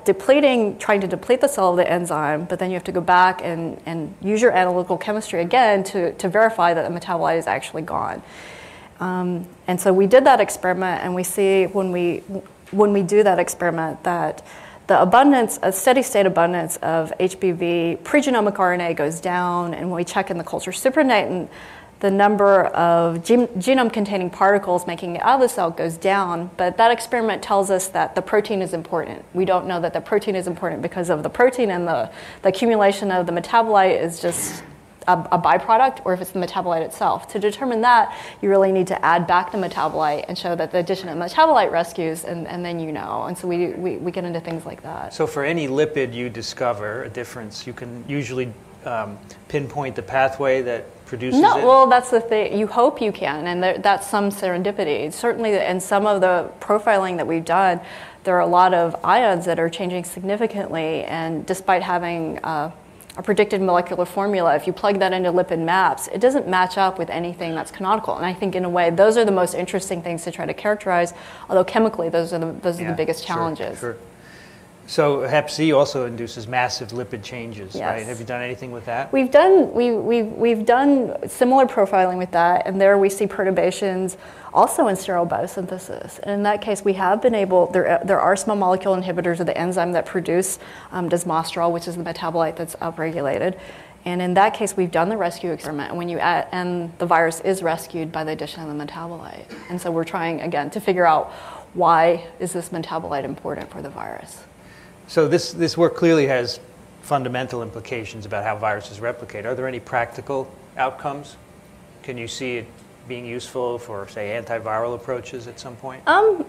trying to deplete the cell of the enzyme, but then you have to go back and use your analytical chemistry again to verify that the metabolite is actually gone. And so we did that experiment, and we see when we do that experiment that the abundance, a steady state abundance of HBV pregenomic RNA goes down, and when we check in the culture supernatant, the number of genome-containing particles making it out of the cell goes down, but that experiment tells us that the protein is important. We don't know that the protein is important because of the protein and the accumulation of the metabolite is just a byproduct, or if it's the metabolite itself. To determine that, you really need to add back the metabolite and show that the addition of metabolite rescues, and then you know. And so we get into things like that. So for any lipid you discover a difference, you can usually pinpoint the pathway that produces it? Well, that's the thing. You hope you can, and that's some serendipity. Certainly in some of the profiling that we've done, there are a lot of ions that are changing significantly, and despite having a predicted molecular formula, if you plug that into lipid maps, it doesn't match up with anything that's canonical. And I think in a way, those are the most interesting things to try to characterize, although chemically, those are the biggest challenges. Sure, sure. So Hep C also induces massive lipid changes, right? Have you done anything with that? We've done we've done similar profiling with that, and there we see perturbations also in sterile biosynthesis. And in that case, we have been able, there are small molecule inhibitors of the enzyme that produce desmosterol, which is the metabolite that's upregulated. And in that case, we've done the rescue experiment, when you add, and the virus is rescued by the addition of the metabolite. And so we're trying again to figure out, why is this metabolite important for the virus? So this work clearly has fundamental implications about how viruses replicate. Are there any practical outcomes? Can you see it being useful for, say, antiviral approaches at some point?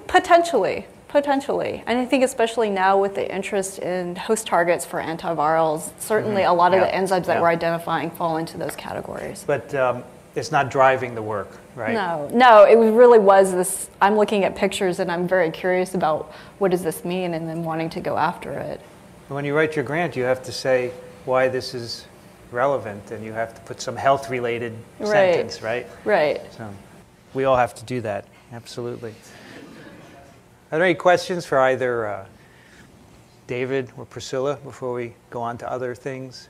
Potentially. And I think especially now with the interest in host targets for antivirals, certainly a lot of the enzymes that we're identifying fall into those categories. But it's not driving the work, right? No, it really was this, I'm looking at pictures and I'm very curious about what does this mean, and then wanting to go after it. When you write your grant, you have to say why this is relevant, and you have to put some health-related sentence, right? Right. So we all have to do that, absolutely. Are there any questions for either David or Priscilla before we go on to other things?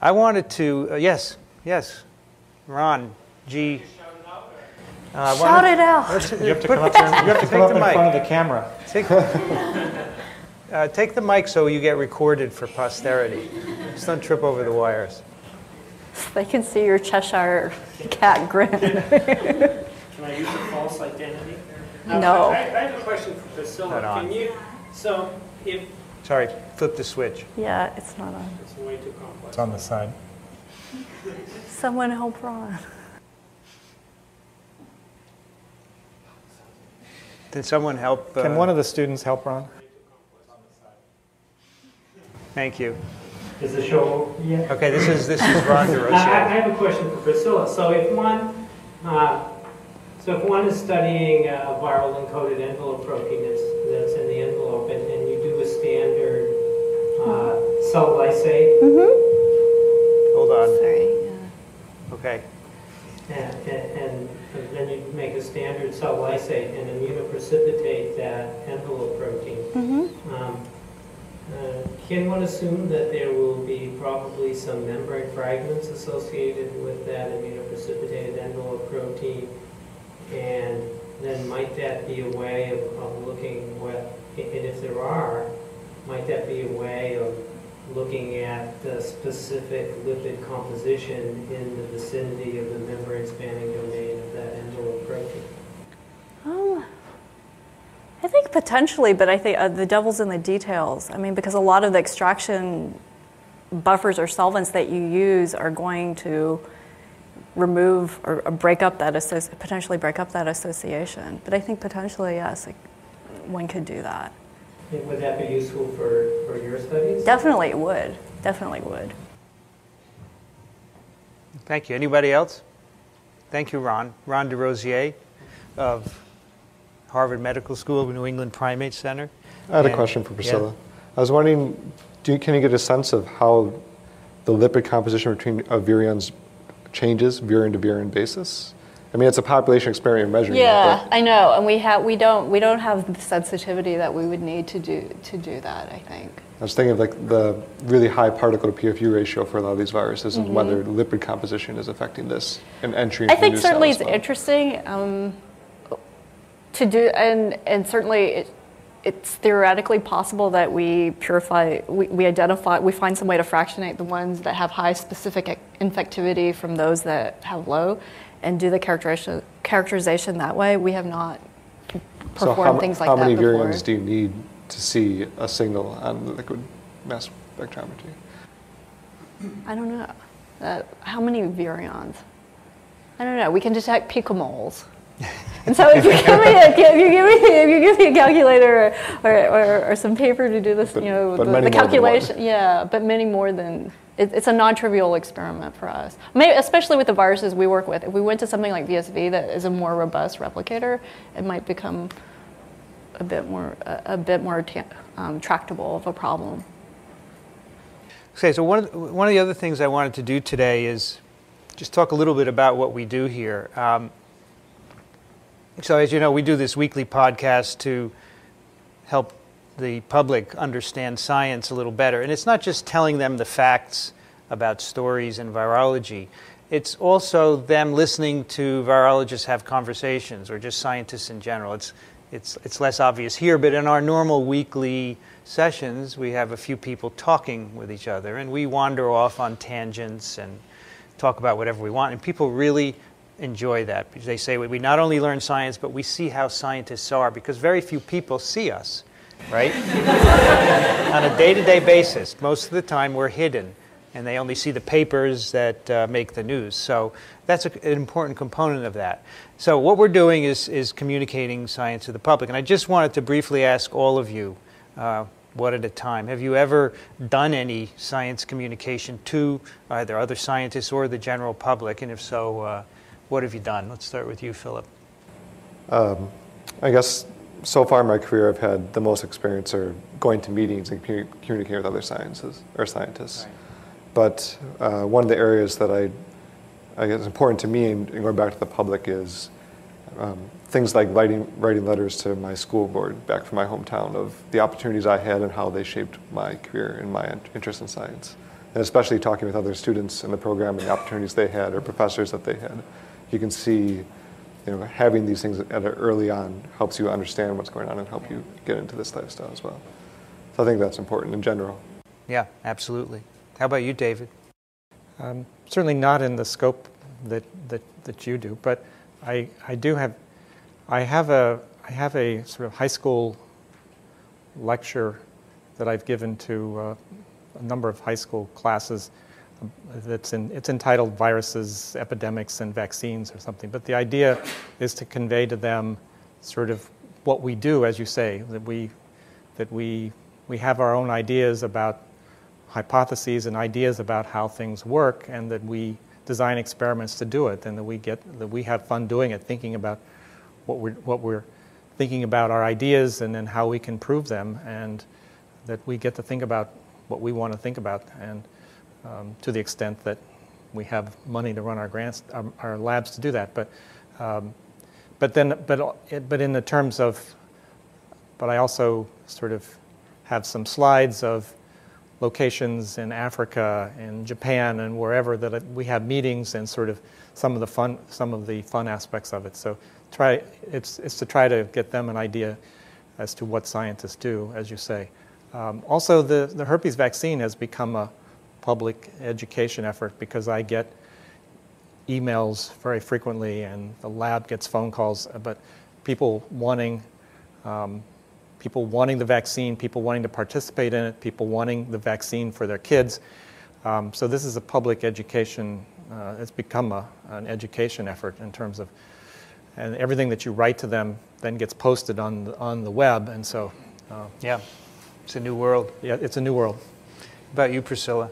I wanted to, yes, Ron G. Shout it out. You have to come up in front of the camera. Take the mic so you get recorded for posterity. Just don't trip over the wires. They can see your Cheshire cat grin. Can I use a false identity? No. I have a question for Priscilla. Can you, so if... Sorry, flip the switch. Yeah, it's not on. It's way too complex. It's on the side. Someone help Ron. Did someone help? Can one of the students help Ron? Thank you. Is the show over yet? Okay, this is Ron DeRosa. I have a question for Priscilla. So if one is studying a viral encoded envelope protein that's in the envelope, and you do a standard cell lysate. Mm-hmm. Hold on. Sorry. Yeah. Okay. And then you make a standard cell lysate and immunoprecipitate that envelope protein. Mm-hmm. Can one assume that there will be probably some membrane fragments associated with that immunoprecipitated envelope protein? And then might that be a way of looking what, and if there are, might that be a way of looking at the specific lipid composition in the vicinity of the membrane-spanning domain of that envelope protein? I think potentially, but I think the devil's in the details. I mean, because a lot of the extraction buffers or solvents that you use are going to remove or break up that association. But I think potentially, yes, one could do that. Would that be useful for your studies? Definitely it would. Definitely would. Thank you. Anybody else? Thank you, Ron. Ron DeRosier of Harvard Medical School, New England Primate Center. I had a question for Priscilla. I was wondering, can you get a sense of how the lipid composition between virions changes virion to virion basis? I mean, it's a population experiment measuring. Yeah, I know, and we don't have the sensitivity that we would need to do that, I think. I was thinking of like the really high particle to PFU ratio for a lot of these viruses and whether lipid composition is affecting this and entry. I think certainly it's interesting to do, and certainly it's theoretically possible that we purify, we find some way to fractionate the ones that have high specific infectivity from those that have low, and do the characterization that way. We have not performed things like that before. How many variants do you need to see a signal on the liquid mass spectrometry? I don't know. How many virions? I don't know. We can detect picomoles. And so if you give me a calculator or some paper to do this, but, you know, the calculation, yeah, but many more than, it's a non-trivial experiment for us. Maybe, especially with the viruses we work with. If we went to something like VSV that is a more robust replicator, it might become a bit more tractable of a problem. Okay, so one of the other things I wanted to do today is just talk a little bit about what we do here. So as you know, we do this weekly podcast to help the public understand science a little better. And it's not just telling them the facts about stories in virology. It's also them listening to virologists have conversations, or just scientists in general. It's less obvious here, but in our normal weekly sessions, we have a few people talking with each other, and we wander off on tangents and talk about whatever we want. And people really enjoy that, because they say we not only learn science, but we see how scientists are, because very few people see us, right? On a day-to-day basis, most of the time we're hidden, and they only see the papers that make the news. So that's an important component of that. So what we're doing is communicating science to the public. And I just wanted to briefly ask all of you, one at a time, have you ever done any science communication to either other scientists or the general public? And if so, what have you done? Let's start with you, Philip. I guess so far in my career I've had the most experience are going to meetings and communicating with other scientists. Right. But one of the areas that I guess is important to me and going back to the public is things like writing letters to my school board back from my hometown of the opportunities I had and how they shaped my career and my interest in science. And especially talking with other students in the program and the opportunities they had or professors that they had. You can see, you know, having these things early on helps you understand what's going on and help you get into this lifestyle as well. So I think that's important in general. Yeah, absolutely. How about you, David? Certainly not in the scope that you do, but I have a sort of high school lecture that I've given to a number of high school classes. It's entitled Viruses, Epidemics, and Vaccines or something. But the idea is to convey to them sort of what we do, as you say, that we have our own ideas about hypotheses and ideas about how things work, and that we design experiments to do it, and that we have fun doing it, thinking about what we're thinking about our ideas and then how we can prove them, and that we get to think about what we want to think about, and to the extent that we have money to run our grants, our labs to do that. But in the terms of, but I also sort of have some slides of locations in Africa and Japan and wherever that we have meetings, and sort of some of the fun aspects of it. So it's to try to get them an idea as to what scientists do, as you say. Also, the herpes vaccine has become a public education effort, because I get emails very frequently, and the lab gets phone calls about people wanting the vaccine, people wanting to participate in it, people wanting the vaccine for their kids. So this is a public education, it's become an education effort in terms of, and everything that you write to them then gets posted on the web, and so. Yeah, it's a new world. Yeah, it's a new world. How about you, Priscilla?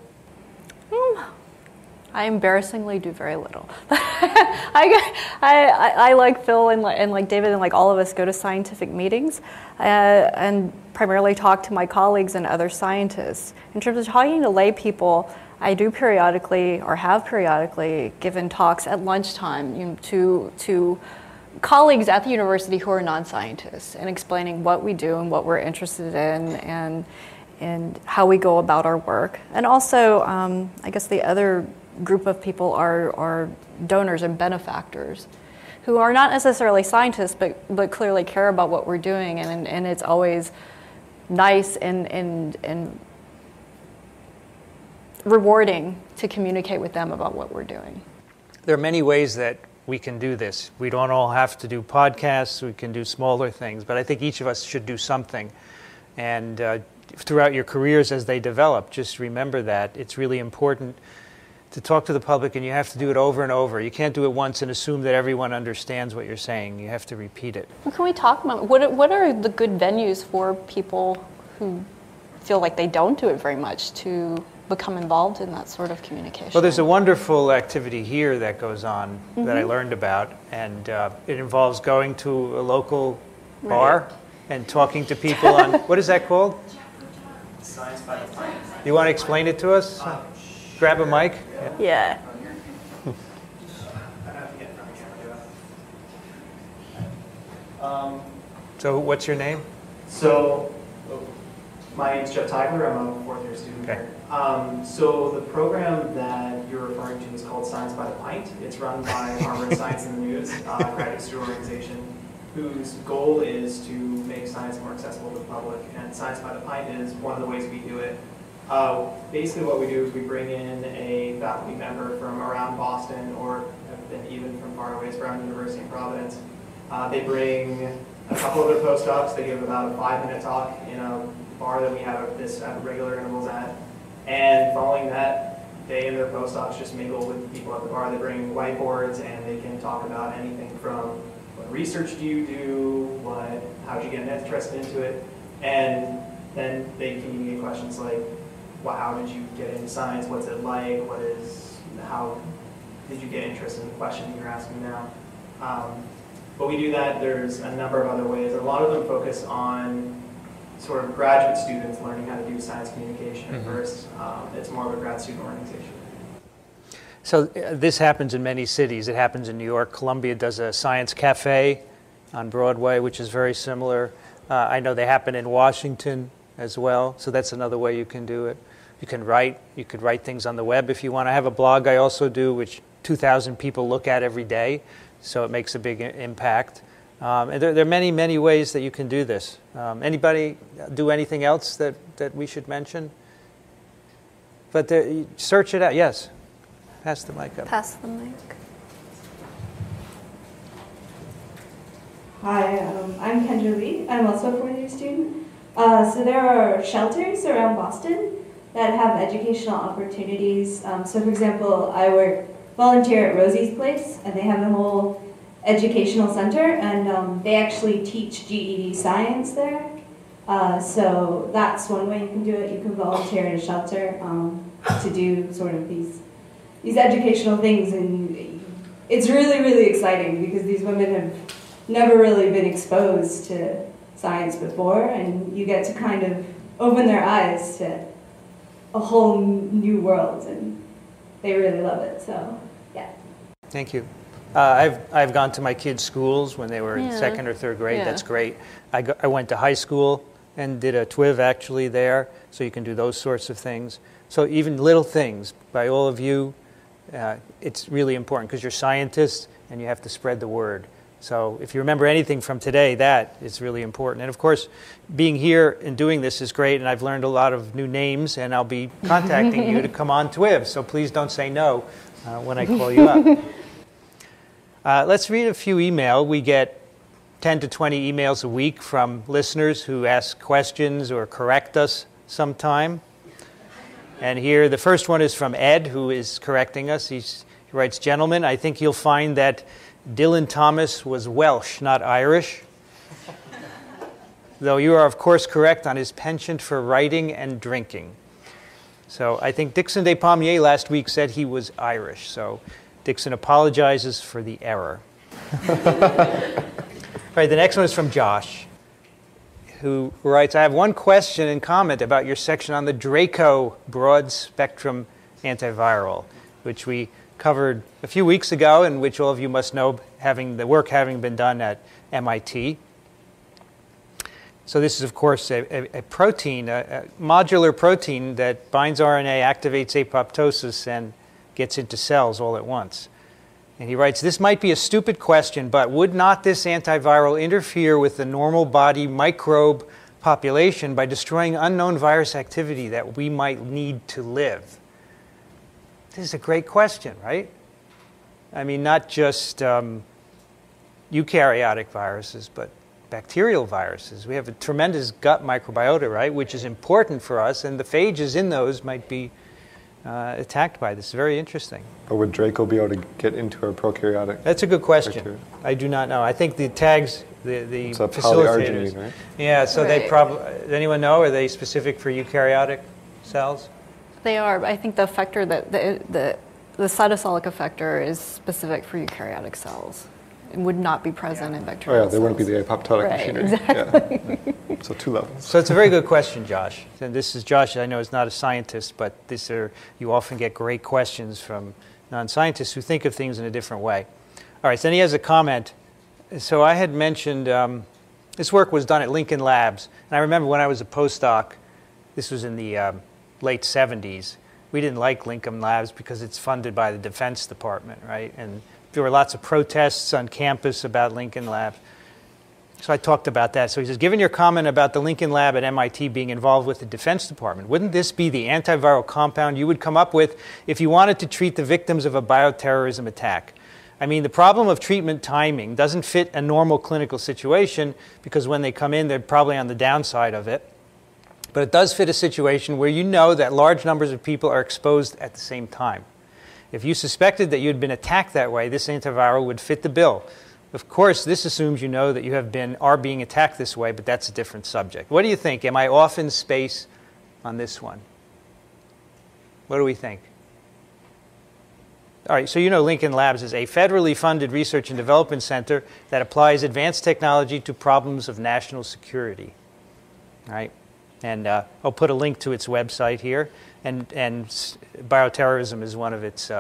I embarrassingly do very little. I like Phil and like David and like all of us go to scientific meetings and primarily talk to my colleagues and other scientists. In terms of talking to lay people, I do periodically or have periodically given talks at lunchtime to colleagues at the university who are non-scientists, and explaining what we do and what we're interested in, and in how we go about our work. And also, I guess the other group of people are donors and benefactors who are not necessarily scientists, but clearly care about what we're doing. And it's always nice and rewarding to communicate with them about what we're doing. There are many ways that we can do this. We don't all have to do podcasts. We can do smaller things. But I think each of us should do something. And throughout your careers as they develop, just remember that. It's really important to talk to the public, and you have to do it over and over. You can't do it once and assume that everyone understands what you're saying. You have to repeat it. Well, can we talk about what are the good venues for people who feel like they don't do it very much to become involved in that sort of communication? Well, there's a wonderful activity here that goes on that I learned about, and it involves going to a local bar and talking to people on, what is that called? Science by the Pint. You want to explain it to us? Grab a mic? Yeah. So what's your name? So my name's Jeff Tyler. I'm a fourth-year student here. So the program that you're referring to is called Science by the Pint. It's run by Harvard Science and the News, a graduate student organization whose goal is to make science more accessible to the public. And Science by the Pint is one of the ways we do it. Basically what we do is we bring in a faculty member from around Boston, or even from far away, around University of Providence. They bring a couple of their postdocs. They give about a 5-minute talk in a bar that we have this at regular intervals at. And following that, they and their postdocs just mingle with people at the bar. They bring whiteboards, and they can talk about anything from what research do you do, how did you get interested into it, and then they can get questions like, well, how did you get into science? What's it like? How did you get interested in the question that you're asking now? But we do that. There's a number of other ways. A lot of them focus on sort of graduate students learning how to do science communication at first. It's more of a grad student organization. So this happens in many cities. It happens in New York. Columbia does a science cafe on Broadway, which is very similar. I know they happen in Washington as well. So that's another way you can do it. You can write. You could write things on the web if you want. I have a blog I also do, which 2,000 people look at every day, so it makes a big impact. And there are many, many ways that you can do this. Anybody do anything else that we should mention? But search it out. Yes. Pass the mic up. Pass the mic. Hi, I'm Kendra Lee. I'm also a fourth-year student. So there are shelters around Boston that have educational opportunities. So for example, I volunteer at Rosie's Place, and they have a whole educational center, and they actually teach GED science there. So that's one way you can do it. You can volunteer at a shelter to do sort of these educational things, and it's really, really exciting because these women have never really been exposed to science before, and you get to kind of open their eyes to a whole new world, and they really love it, so yeah. Thank you. I've gone to my kids' schools when they were in second or third grade. Yeah. That's great. I went to high school and did a twiv actually there, so you can do those sorts of things. So even little things by all of you, it's really important because you're scientists and you have to spread the word. So if you remember anything from today, that is really important. And of course, being here and doing this is great, and I've learned a lot of new names, and I'll be contacting you to come on twiv, so please don't say no when I call you up. Let's read a few emails. We get 10 to 20 emails a week from listeners who ask questions or correct us sometime. And here, the first one is from Ed, who is correcting us. He writes, "Gentlemen, I think you'll find that Dylan Thomas was Welsh, not Irish, though you are, of course, correct on his penchant for writing and drinking." So I think Dixon de Pommier last week said he was Irish, so Dixon apologizes for the error. All right, the next one is from Josh, who writes, "I have one question and comment about your section on the Draco broad-spectrum antiviral, which we covered a few weeks ago, and which all of you must know, having the work having been done at MIT. So this is, of course, a protein, a modular protein that binds RNA, activates apoptosis, and gets into cells all at once. And he writes, this might be a stupid question, but would not this antiviral interfere with the normal body microbe population by destroying unknown virus activity that we might need to live? This is a great question, right? I mean, not just eukaryotic viruses, but bacterial viruses. We have a tremendous gut microbiota, right, which is important for us, and the phages in those might be attacked by this. Very interesting. But would Draco be able to get into a prokaryotic? That's a good question. Bacteria? I do not know. I think the tags, the it's a facilitators, polyarginine, right? Yeah, so right. They probably, anyone know, are they specific for eukaryotic cells? They are. I think the effector, that the cytosolic effector is specific for eukaryotic cells. It would not be present in bacterial cells. Oh yeah, there wouldn't be the apoptotic machinery. Exactly. Yeah. Yeah. So two levels. So it's a very good question, Josh. And this is, Josh, I know is not a scientist, but these are, you often get great questions from non-scientists who think of things in a different way. All right, so then he has a comment. So I had mentioned, this work was done at Lincoln Labs. And I remember when I was a postdoc, this was in the late 70s, we didn't like Lincoln Labs because it's funded by the Defense Department, right? And there were lots of protests on campus about Lincoln Labs. So I talked about that. So he says, given your comment about the Lincoln Lab at MIT being involved with the Defense Department, wouldn't this be the antiviral compound you would come up with if you wanted to treat the victims of a bioterrorism attack? I mean, the problem of treatment timing doesn't fit a normal clinical situation because when they come in, they're probably on the downside of it. But it does fit a situation where you know that large numbers of people are exposed at the same time. If you suspected that you had been attacked that way, this antiviral would fit the bill. Of course, this assumes you know that you have been, are being attacked this way, but that's a different subject. What do you think? Am I off in space on this one? What do we think? All right, so you know Lincoln Labs is a federally funded research and development center that applies advanced technology to problems of national security. All right, and I'll put a link to its website here. And bioterrorism is one of its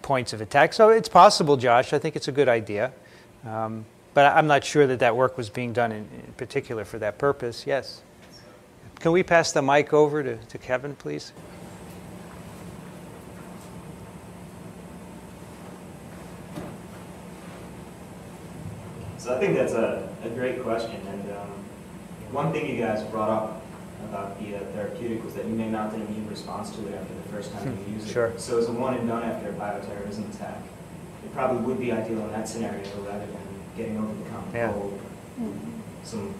points of attack. So it's possible, Josh. I think it's a good idea. But I'm not sure that that work was being done in particular for that purpose. Yes. Can we pass the mic over to Kevin, please? So I think that's a great question. And one thing you guys brought up about the therapeutic was that you may not get an immune response to it after the first time you use it. Sure. So as a one and done after a bioterrorism attack, it probably would be ideal in that scenario rather than getting over the common cold, some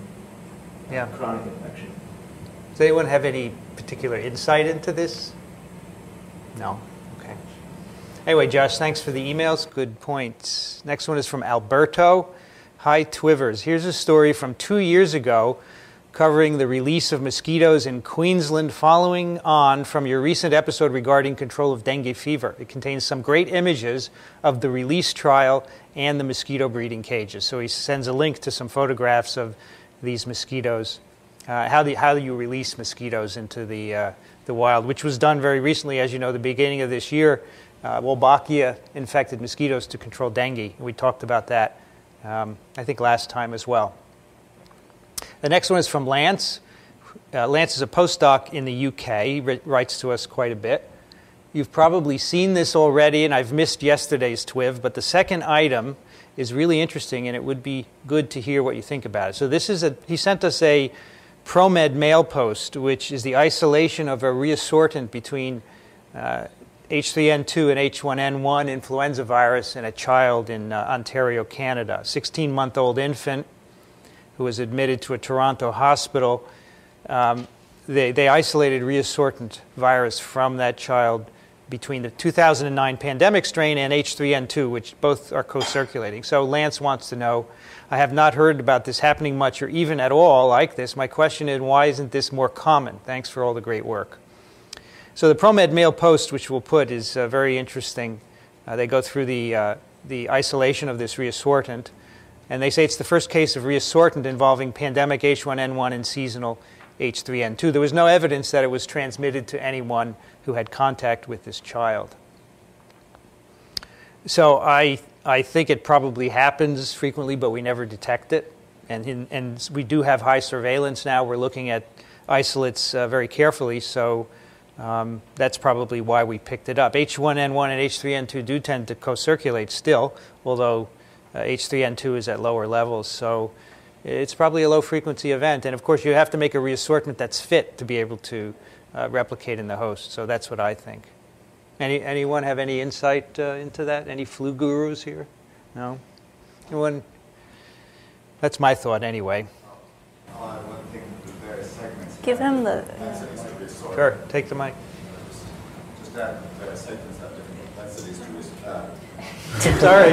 chronic infection. Does anyone have any particular insight into this? No? Okay. Anyway, Josh, thanks for the emails. Good points. Next one is from Alberto. Hi, Twivers. Here's a story from 2 years ago covering the release of mosquitoes in Queensland following on from your recent episode regarding control of dengue fever. It contains some great images of the release trial and the mosquito breeding cages. So he sends a link to some photographs of these mosquitoes, how do you release mosquitoes into the wild, which was done very recently. As you know, the beginning of this year, Wolbachia infected mosquitoes to control dengue. And we talked about that, I think, last time as well. The next one is from Lance. Lance is a postdoc in the UK. He writes to us quite a bit. You've probably seen this already, and I've missed yesterday's TWIV, but the second item is really interesting, and it would be good to hear what you think about it. So this is he sent us a ProMed Mail post, which is the isolation of a reassortant between H3N2 and H1N1 influenza virus in a child in Ontario, Canada, 16-month-old infant who was admitted to a Toronto hospital. They isolated reassortant virus from that child between the 2009 pandemic strain and H3N2, which both are co-circulating. So Lance wants to know, I have not heard about this happening much or even at all like this. My question is, why isn't this more common? Thanks for all the great work. So the ProMed Mail post, which we'll put, is very interesting. They go through the isolation of this reassortant. And they say it's the first case of reassortant involving pandemic H1N1 and seasonal H3N2. There was no evidence that it was transmitted to anyone who had contact with this child. So I think it probably happens frequently, but we never detect it. And we do have high surveillance now. We're looking at isolates very carefully, so that's probably why we picked it up. H1N1 and H3N2 do tend to co-circulate still, although H3N2 is at lower levels. So it's probably a low-frequency event. And, of course, you have to make a reassortment that's fit to be able to replicate in the host. So that's what I think. Anyone have any insight into that? Any flu gurus here? No? Anyone? That's my thought, anyway. Give him the... Sure, take the mic. Just add that various segments have different complexities to reassort. Sorry.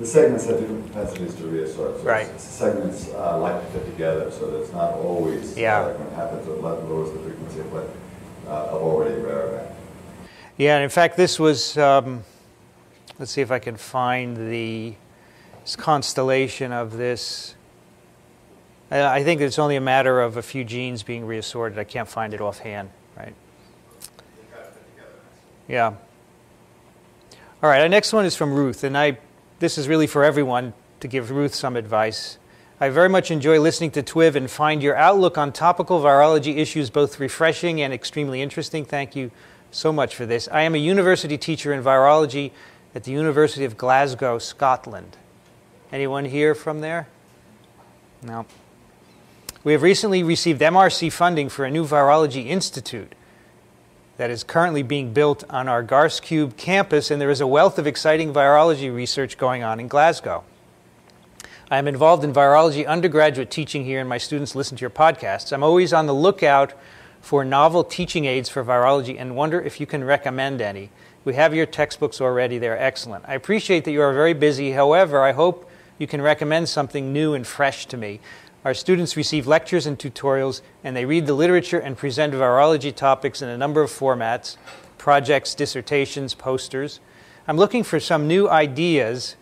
The segments have different complexities to reassort. So right. Segments like to fit together, so that's not always... Yeah. Like when it happens, it lowers the frequency of what already rare event. Yeah, and in fact, this was... let's see if I can find the constellation of this. I think it's only a matter of a few genes being reassorted. I can't find it offhand, right? Yeah. All right, our next one is from Ruth, and this is really for everyone to give Ruth some advice. I very much enjoy listening to TWIV and find your outlook on topical virology issues both refreshing and extremely interesting. Thank you so much for this. I am a university teacher in virology at the University of Glasgow, Scotland. Anyone here from there? No. We have recently received MRC funding for a new virology institute that is currently being built on our GarseCube campus, and there is a wealth of exciting virology research going on in Glasgow. I am involved in virology undergraduate teaching here, and my students listen to your podcasts. I'm always on the lookout for novel teaching aids for virology and wonder if you can recommend any. We have your textbooks already. They're excellent. I appreciate that you are very busy. However, I hope you can recommend something new and fresh to me. Our students receive lectures and tutorials, and they read the literature and present virology topics in a number of formats, projects, dissertations, posters. I'm looking for some new ideas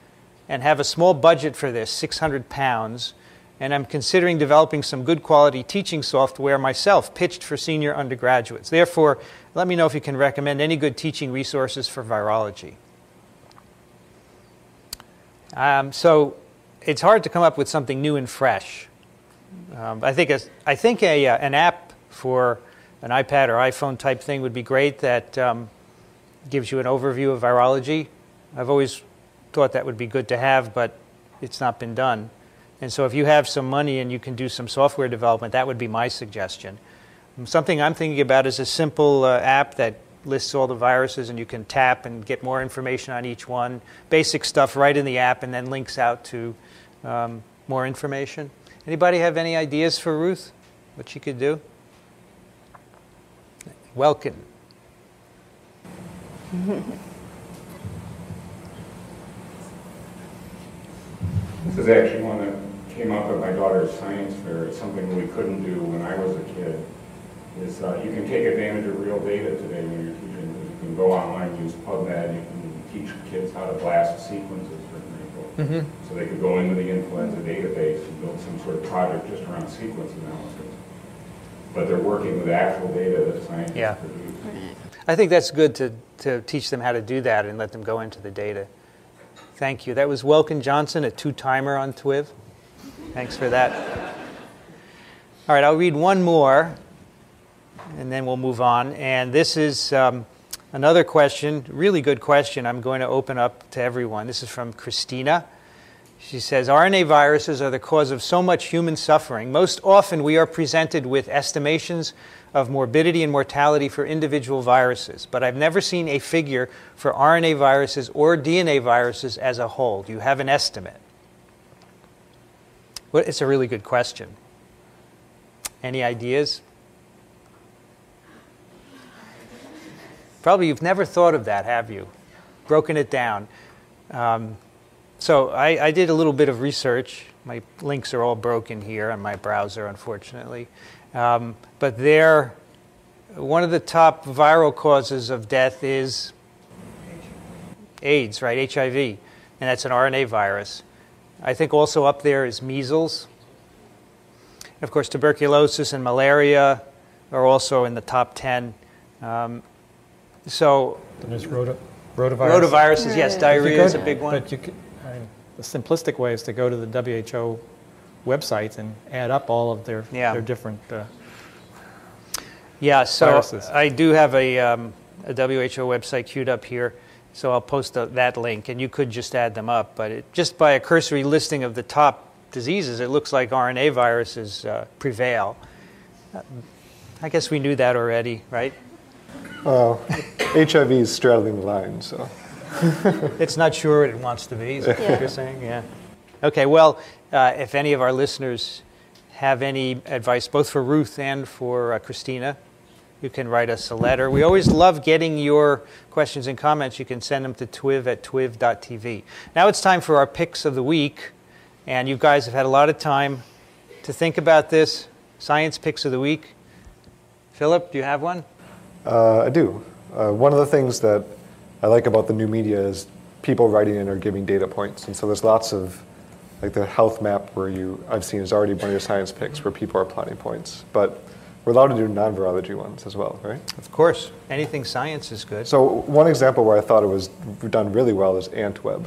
and have a small budget for this, £600, and I'm considering developing some good quality teaching software myself, pitched for senior undergraduates. Therefore, let me know if you can recommend any good teaching resources for virology. So it's hard to come up with something new and fresh. I think an app for an iPad or iPhone type thing would be great that gives you an overview of virology. I've always thought that would be good to have, but it's not been done. And so if you have some money and you can do some software development, that would be my suggestion. Something I'm thinking about is a simple app that lists all the viruses, and you can tap and get more information on each one, basic stuff right in the app, and then links out to more information. Anybody have any ideas for Ruth, what she could do? Welcome. This is actually one that came up at my daughter's science fair. It's something we couldn't do when I was a kid. Is you can take advantage of real data today when you're teaching. You can go online, use PubMed, you can teach kids how to blast sequences, for example. Mm-hmm. So they could go into the influenza database and build some sort of project just around sequence analysis. But they're working with actual data that scientists produce. I think that's good to teach them how to do that and let them go into the data. Thank you. That was Welkin Johnson, a two-timer on TWIV. Thanks for that. All right, I'll read one more, and then we'll move on. And this is another question, really good question. I'm going to open up to everyone. This is from Christina. She says, RNA viruses are the cause of so much human suffering. Most often we are presented with estimations of morbidity and mortality for individual viruses, but I've never seen a figure for RNA viruses or DNA viruses as a whole. Do you have an estimate? Well, it's a really good question. Any ideas? Probably you've never thought of that, have you? Broken it down. So I did a little bit of research. My links are all broken here on my browser, unfortunately. But one of the top viral causes of death is AIDS, right? HIV. And that's an RNA virus. I think also up there is measles. Of course, tuberculosis and malaria are also in the top 10. So there's rotavirus. Rotaviruses, yes. Diarrhea is a big one. But you could, the simplistic way is to go to the WHO website and add up all of their different viruses. I do have a WHO website queued up here, so I'll post that link, and you could just add them up. But just by a cursory listing of the top diseases, it looks like RNA viruses prevail. I guess we knew that already, right? Well, HIV is straddling the line, so. It's not sure what it wants to be, is that what you're saying? Yeah. Okay, well, if any of our listeners have any advice, both for Ruth and for Christina, you can write us a letter. We always love getting your questions and comments. You can send them to twiv@twiv.tv. Now it's time for our picks of the week. And you guys have had a lot of time to think about this. Science picks of the week. Philip, do you have one? I do. One of the things that I like about the new media is people writing in or giving data points. And so there's lots of, like the health map where I've seen is already one of your science picks where people are plotting points. But we're allowed to do non-virology ones as well, right? Of course. Anything science is good. So one example where I thought it was done really well is AntWeb.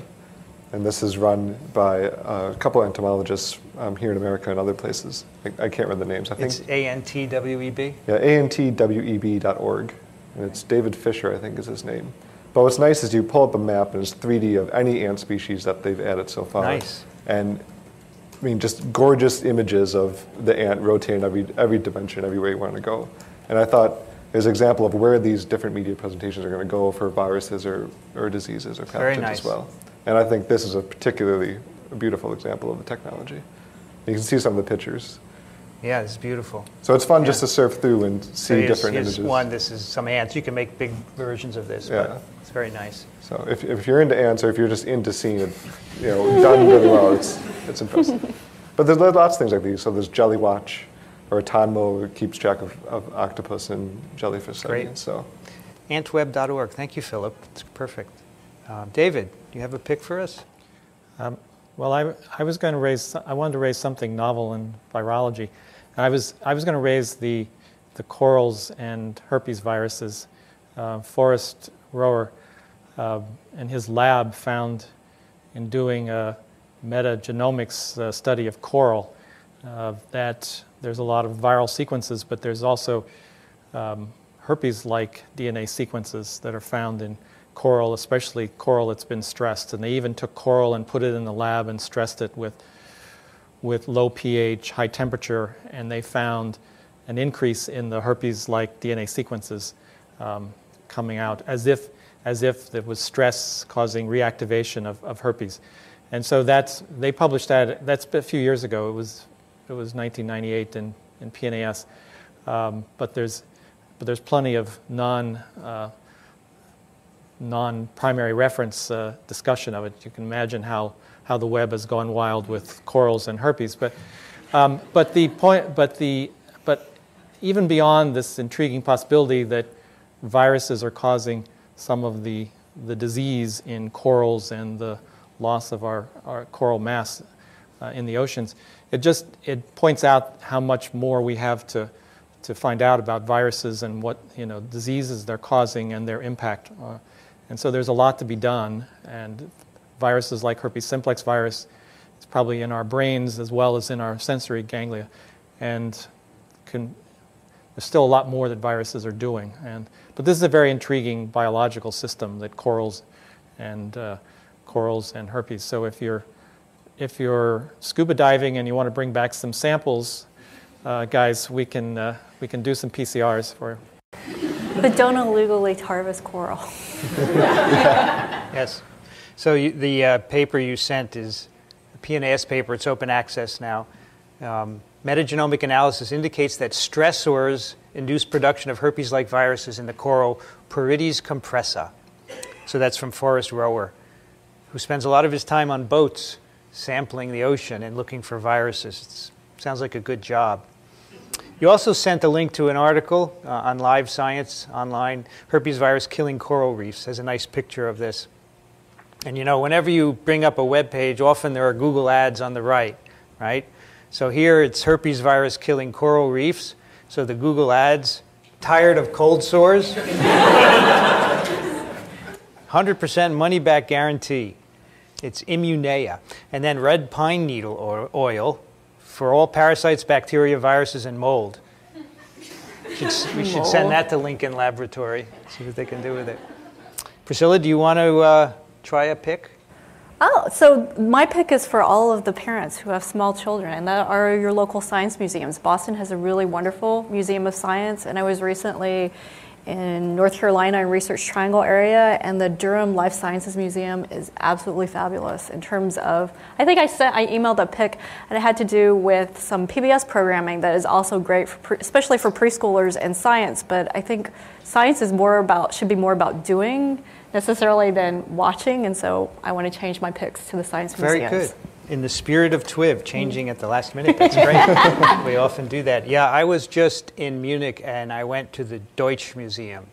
And this is run by a couple of entomologists here in America and other places. I can't remember the names, I think. It's ANTWEB? Yeah, ANTWEB.org. And it's David Fisher, I think, is his name. But what's nice is you pull up a map, and it's 3D of any ant species that they've added so far. Nice. And I mean, just gorgeous images of the ant rotating every dimension, every way you want to go. And I thought there's an example of where these different media presentations are going to go for viruses or diseases or pathogens as well. And I think this is a particularly beautiful example of the technology. You can see some of the pictures. Yeah, it's beautiful. So it's fun just to surf through and see different images. This is some ants. You can make big versions of this. Yeah. But it's very nice. So if you're into ants or if you're just into seeing it, done really well, it's impressive. But there's lots of things like these. So there's Jelly Watch or Tonmo, who keeps track of octopus and jellyfish studies. So. Antweb.org. Thank you, Philip. It's perfect. David, do you have a pick for us? Well, I wanted to raise something novel in virology, and I was going to raise the corals and herpes viruses. Forrest Rohrer and his lab found, in doing a metagenomics study of coral, that there's a lot of viral sequences, but there's also herpes-like DNA sequences that are found in coral, especially coral that's been stressed. And they even took coral and put it in the lab and stressed it with low pH, high temperature, and they found an increase in the herpes-like DNA sequences coming out, as if there was stress causing reactivation of herpes. And so they published that. That's a few years ago. It was 1998 in PNAS. But there's plenty of non-primary reference discussion of it. You can imagine how the web has gone wild with corals and herpes. But even beyond this intriguing possibility that viruses are causing some of the disease in corals and the loss of our coral mass in the oceans, it points out how much more we have to find out about viruses and what diseases they're causing and their impact. And so there's a lot to be done, and viruses like herpes simplex virus, it's probably in our brains as well as in our sensory ganglia, and there's still a lot more that viruses are doing. But this is a very intriguing biological system that corals and herpes. So if you're scuba diving and you want to bring back some samples, guys, we can do some PCRs for you. But don't illegally harvest coral. Yes. So the paper you sent is a PNAS paper. It's open access now. Metagenomic analysis indicates that stressors induce production of herpes-like viruses in the coral Parides compressa. So that's from Forrest Rohrer, who spends a lot of his time on boats sampling the ocean and looking for viruses. It sounds like a good job. You also sent a link to an article on Live Science online, Herpes Virus Killing Coral Reefs. There's a nice picture of this. And whenever you bring up a web page, often there are Google ads on the right? So here it's herpes virus killing coral reefs. So the Google ads, tired of cold sores? 100% money back guarantee. It's Immunea. And then red pine needle oil for all parasites, bacteria, viruses, and mold. We should send that to Lincoln Laboratory, see what they can do with it. Priscilla, do you want to try a pick? Oh, so my pick is for all of the parents who have small children, and that are your local science museums. Boston has a really wonderful museum of science, and I was recently in North Carolina in Research Triangle area, and the Durham Life Sciences Museum is absolutely fabulous in terms of, I think I emailed a pic, and it had to do with some PBS programming that is also great, for especially for preschoolers and science, but I think science is more about, should be more about doing necessarily than watching, and so I want to change my picks to the science museums. Very good. In the spirit of TWIV, changing at the last minute, that's great. We often do that. Yeah, I was just in Munich, and I went to the Deutsch Museum.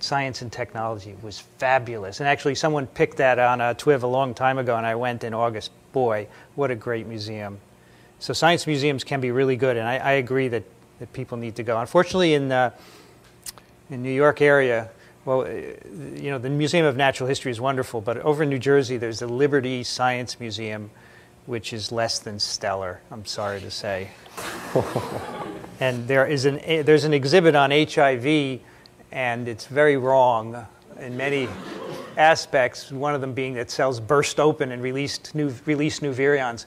Science and Technology. It was fabulous. And actually, someone picked that on TWIV a long time ago, and I went in August. Boy, what a great museum. So science museums can be really good, and I agree that people need to go. Unfortunately, in New York area, well, you know, the Museum of Natural History is wonderful, but over in New Jersey, there's the Liberty Science Museum, which is less than stellar, I'm sorry to say. And there's an exhibit on HIV, and it's very wrong in many aspects, one of them being that cells burst open and released new virions.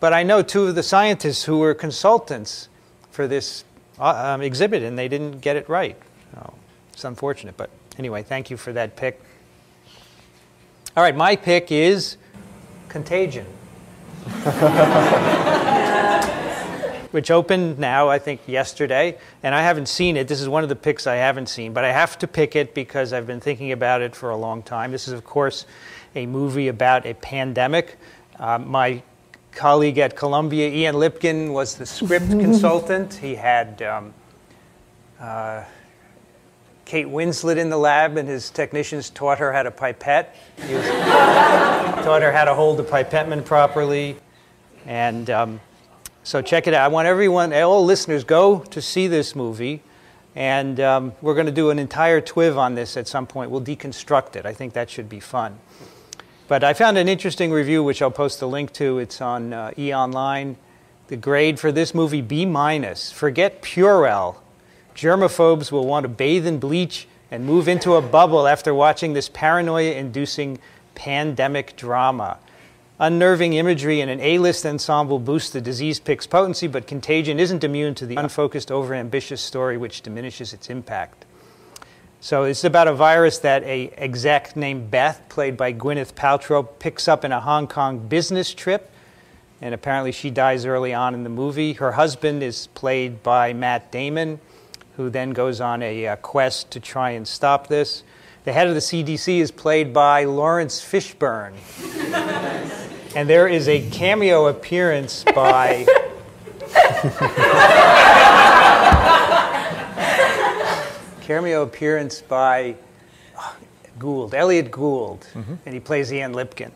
But I know two of the scientists who were consultants for this exhibit, and they didn't get it right. So it's unfortunate, but... anyway, thank you for that pick. All right, my pick is Contagion, which opened now, I think, yesterday. And I haven't seen it. This is one of the picks I haven't seen. But I have to pick it because I've been thinking about it for a long time. This is, of course, a movie about a pandemic. My colleague at Columbia, Ian Lipkin, was the script consultant. He had... Kate Winslet in the lab, and his technicians taught her how to pipette. Taught her how to hold the pipetteman properly. And so check it out. I want everyone, all listeners, go to see this movie. And we're going to do an entire TWIV on this at some point. We'll deconstruct it. I think that should be fun. But I found an interesting review, which I'll post the link to. It's on eOnline. The grade for this movie, B-. Forget Purell. Germaphobes will want to bathe in bleach and move into a bubble after watching this paranoia-inducing pandemic drama. Unnerving imagery and an A-list ensemble boost the disease pick's potency, but Contagion isn't immune to the unfocused, overambitious story which diminishes its impact. So it's about a virus that an exec named Beth, played by Gwyneth Paltrow, picks up in a Hong Kong business trip, and apparently she dies early on in the movie. Her husband is played by Matt Damon, who then goes on a quest to try and stop this. The head of the CDC is played by Lawrence Fishburne. And there is a cameo appearance by... Gould, Elliot Gould. Mm-hmm. And he plays Ian Lipkin.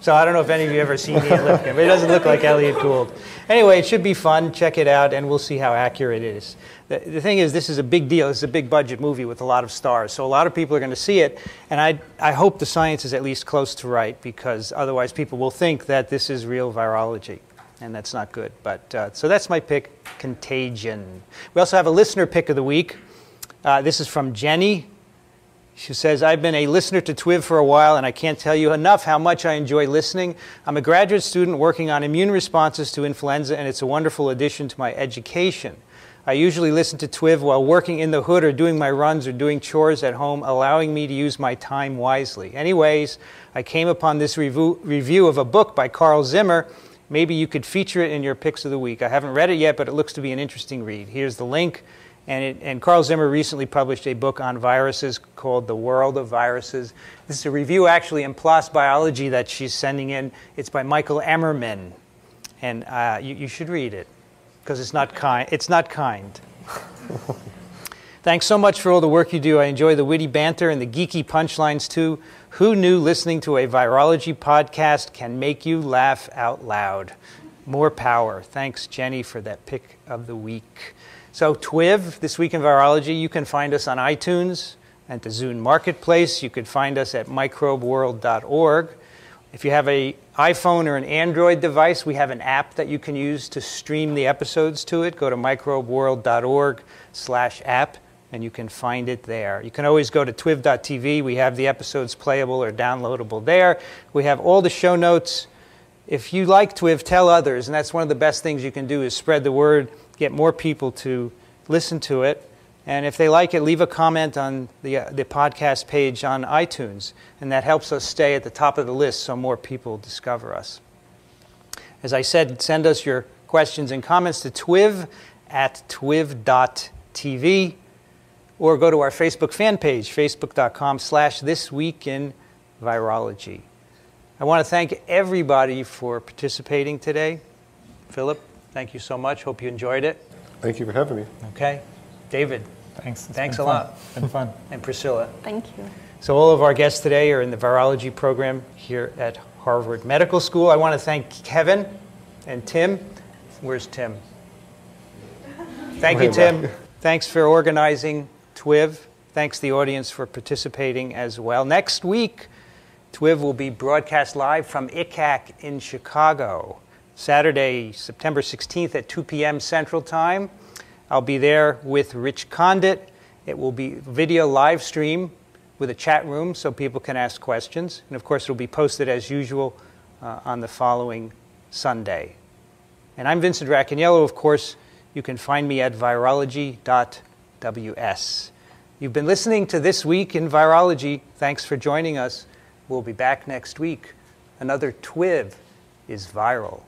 So I don't know if any of you ever seen Ian Lipkin, but it doesn't look like Elliot Gould. Anyway, it should be fun. Check it out, and we'll see how accurate it is. The thing is, this is a big deal. This is a big-budget movie with a lot of stars, so a lot of people are going to see it, and I hope the science is at least close to right, because otherwise people will think that this is real virology, and that's not good. But so that's my pick, Contagion. We also have a listener pick of the week. This is from Jenny. She says, I've been a listener to TWIV for a while, and I can't tell you enough how much I enjoy listening. I'm a graduate student working on immune responses to influenza, and it's a wonderful addition to my education. I usually listen to TWIV while working in the hood or doing my runs or doing chores at home, allowing me to use my time wisely. Anyways, I came upon this review of a book by Carl Zimmer. Maybe you could feature it in your picks of the week. I haven't read it yet, but it looks to be an interesting read. Here's the link. And Carl Zimmer recently published a book on viruses called The World of Viruses. This is a review, actually, in PLOS Biology that she's sending in. It's by Michael Emmerman. And you should read it, because it's not kind. It's not kind. Thanks so much for all the work you do. I enjoy the witty banter and the geeky punchlines, too. Who knew listening to a virology podcast can make you laugh out loud? More power. Thanks, Jenny, for that pick of the week. So TWIV, This Week in Virology, you can find us on iTunes, at the Zune Marketplace. You could find us at microbeworld.org. If you have an iPhone or an Android device, we have an app that you can use to stream the episodes to it. Go to microbeworld.org/app, and you can find it there. You can always go to twiv.tv. We have the episodes playable or downloadable there. We have all the show notes. If you like Twiv, tell others, and that's one of the best things you can do is spread the word, get more people to listen to it. And if they like it, leave a comment on the podcast page on iTunes, and that helps us stay at the top of the list so more people discover us. As I said, send us your questions and comments to twiv@twiv.tv, or go to our Facebook fan page, facebook.com/thisweekinvirology. I want to thank everybody for participating today. Philip, thank you so much. Hope you enjoyed it. Thank you for having me. Okay. David. Thanks. Thanks a lot. It's been fun. And Priscilla. Thank you. So all of our guests today are in the virology program here at Harvard Medical School. I want to thank Kevin and Tim. Where's Tim? Thank you, Tim. Thanks for organizing TWIV. Thanks, the audience, for participating as well. Next week, TWIV will be broadcast live from ICAC in Chicago, Saturday, September 16th at 2 p.m. Central Time. I'll be there with Rich Condit. It will be video live stream with a chat room so people can ask questions. And of course, it will be posted as usual on the following Sunday. And I'm Vincent Racaniello. Of course, you can find me at virology.ws. You've been listening to This Week in Virology. Thanks for joining us. We'll be back next week. Another TWIV is viral.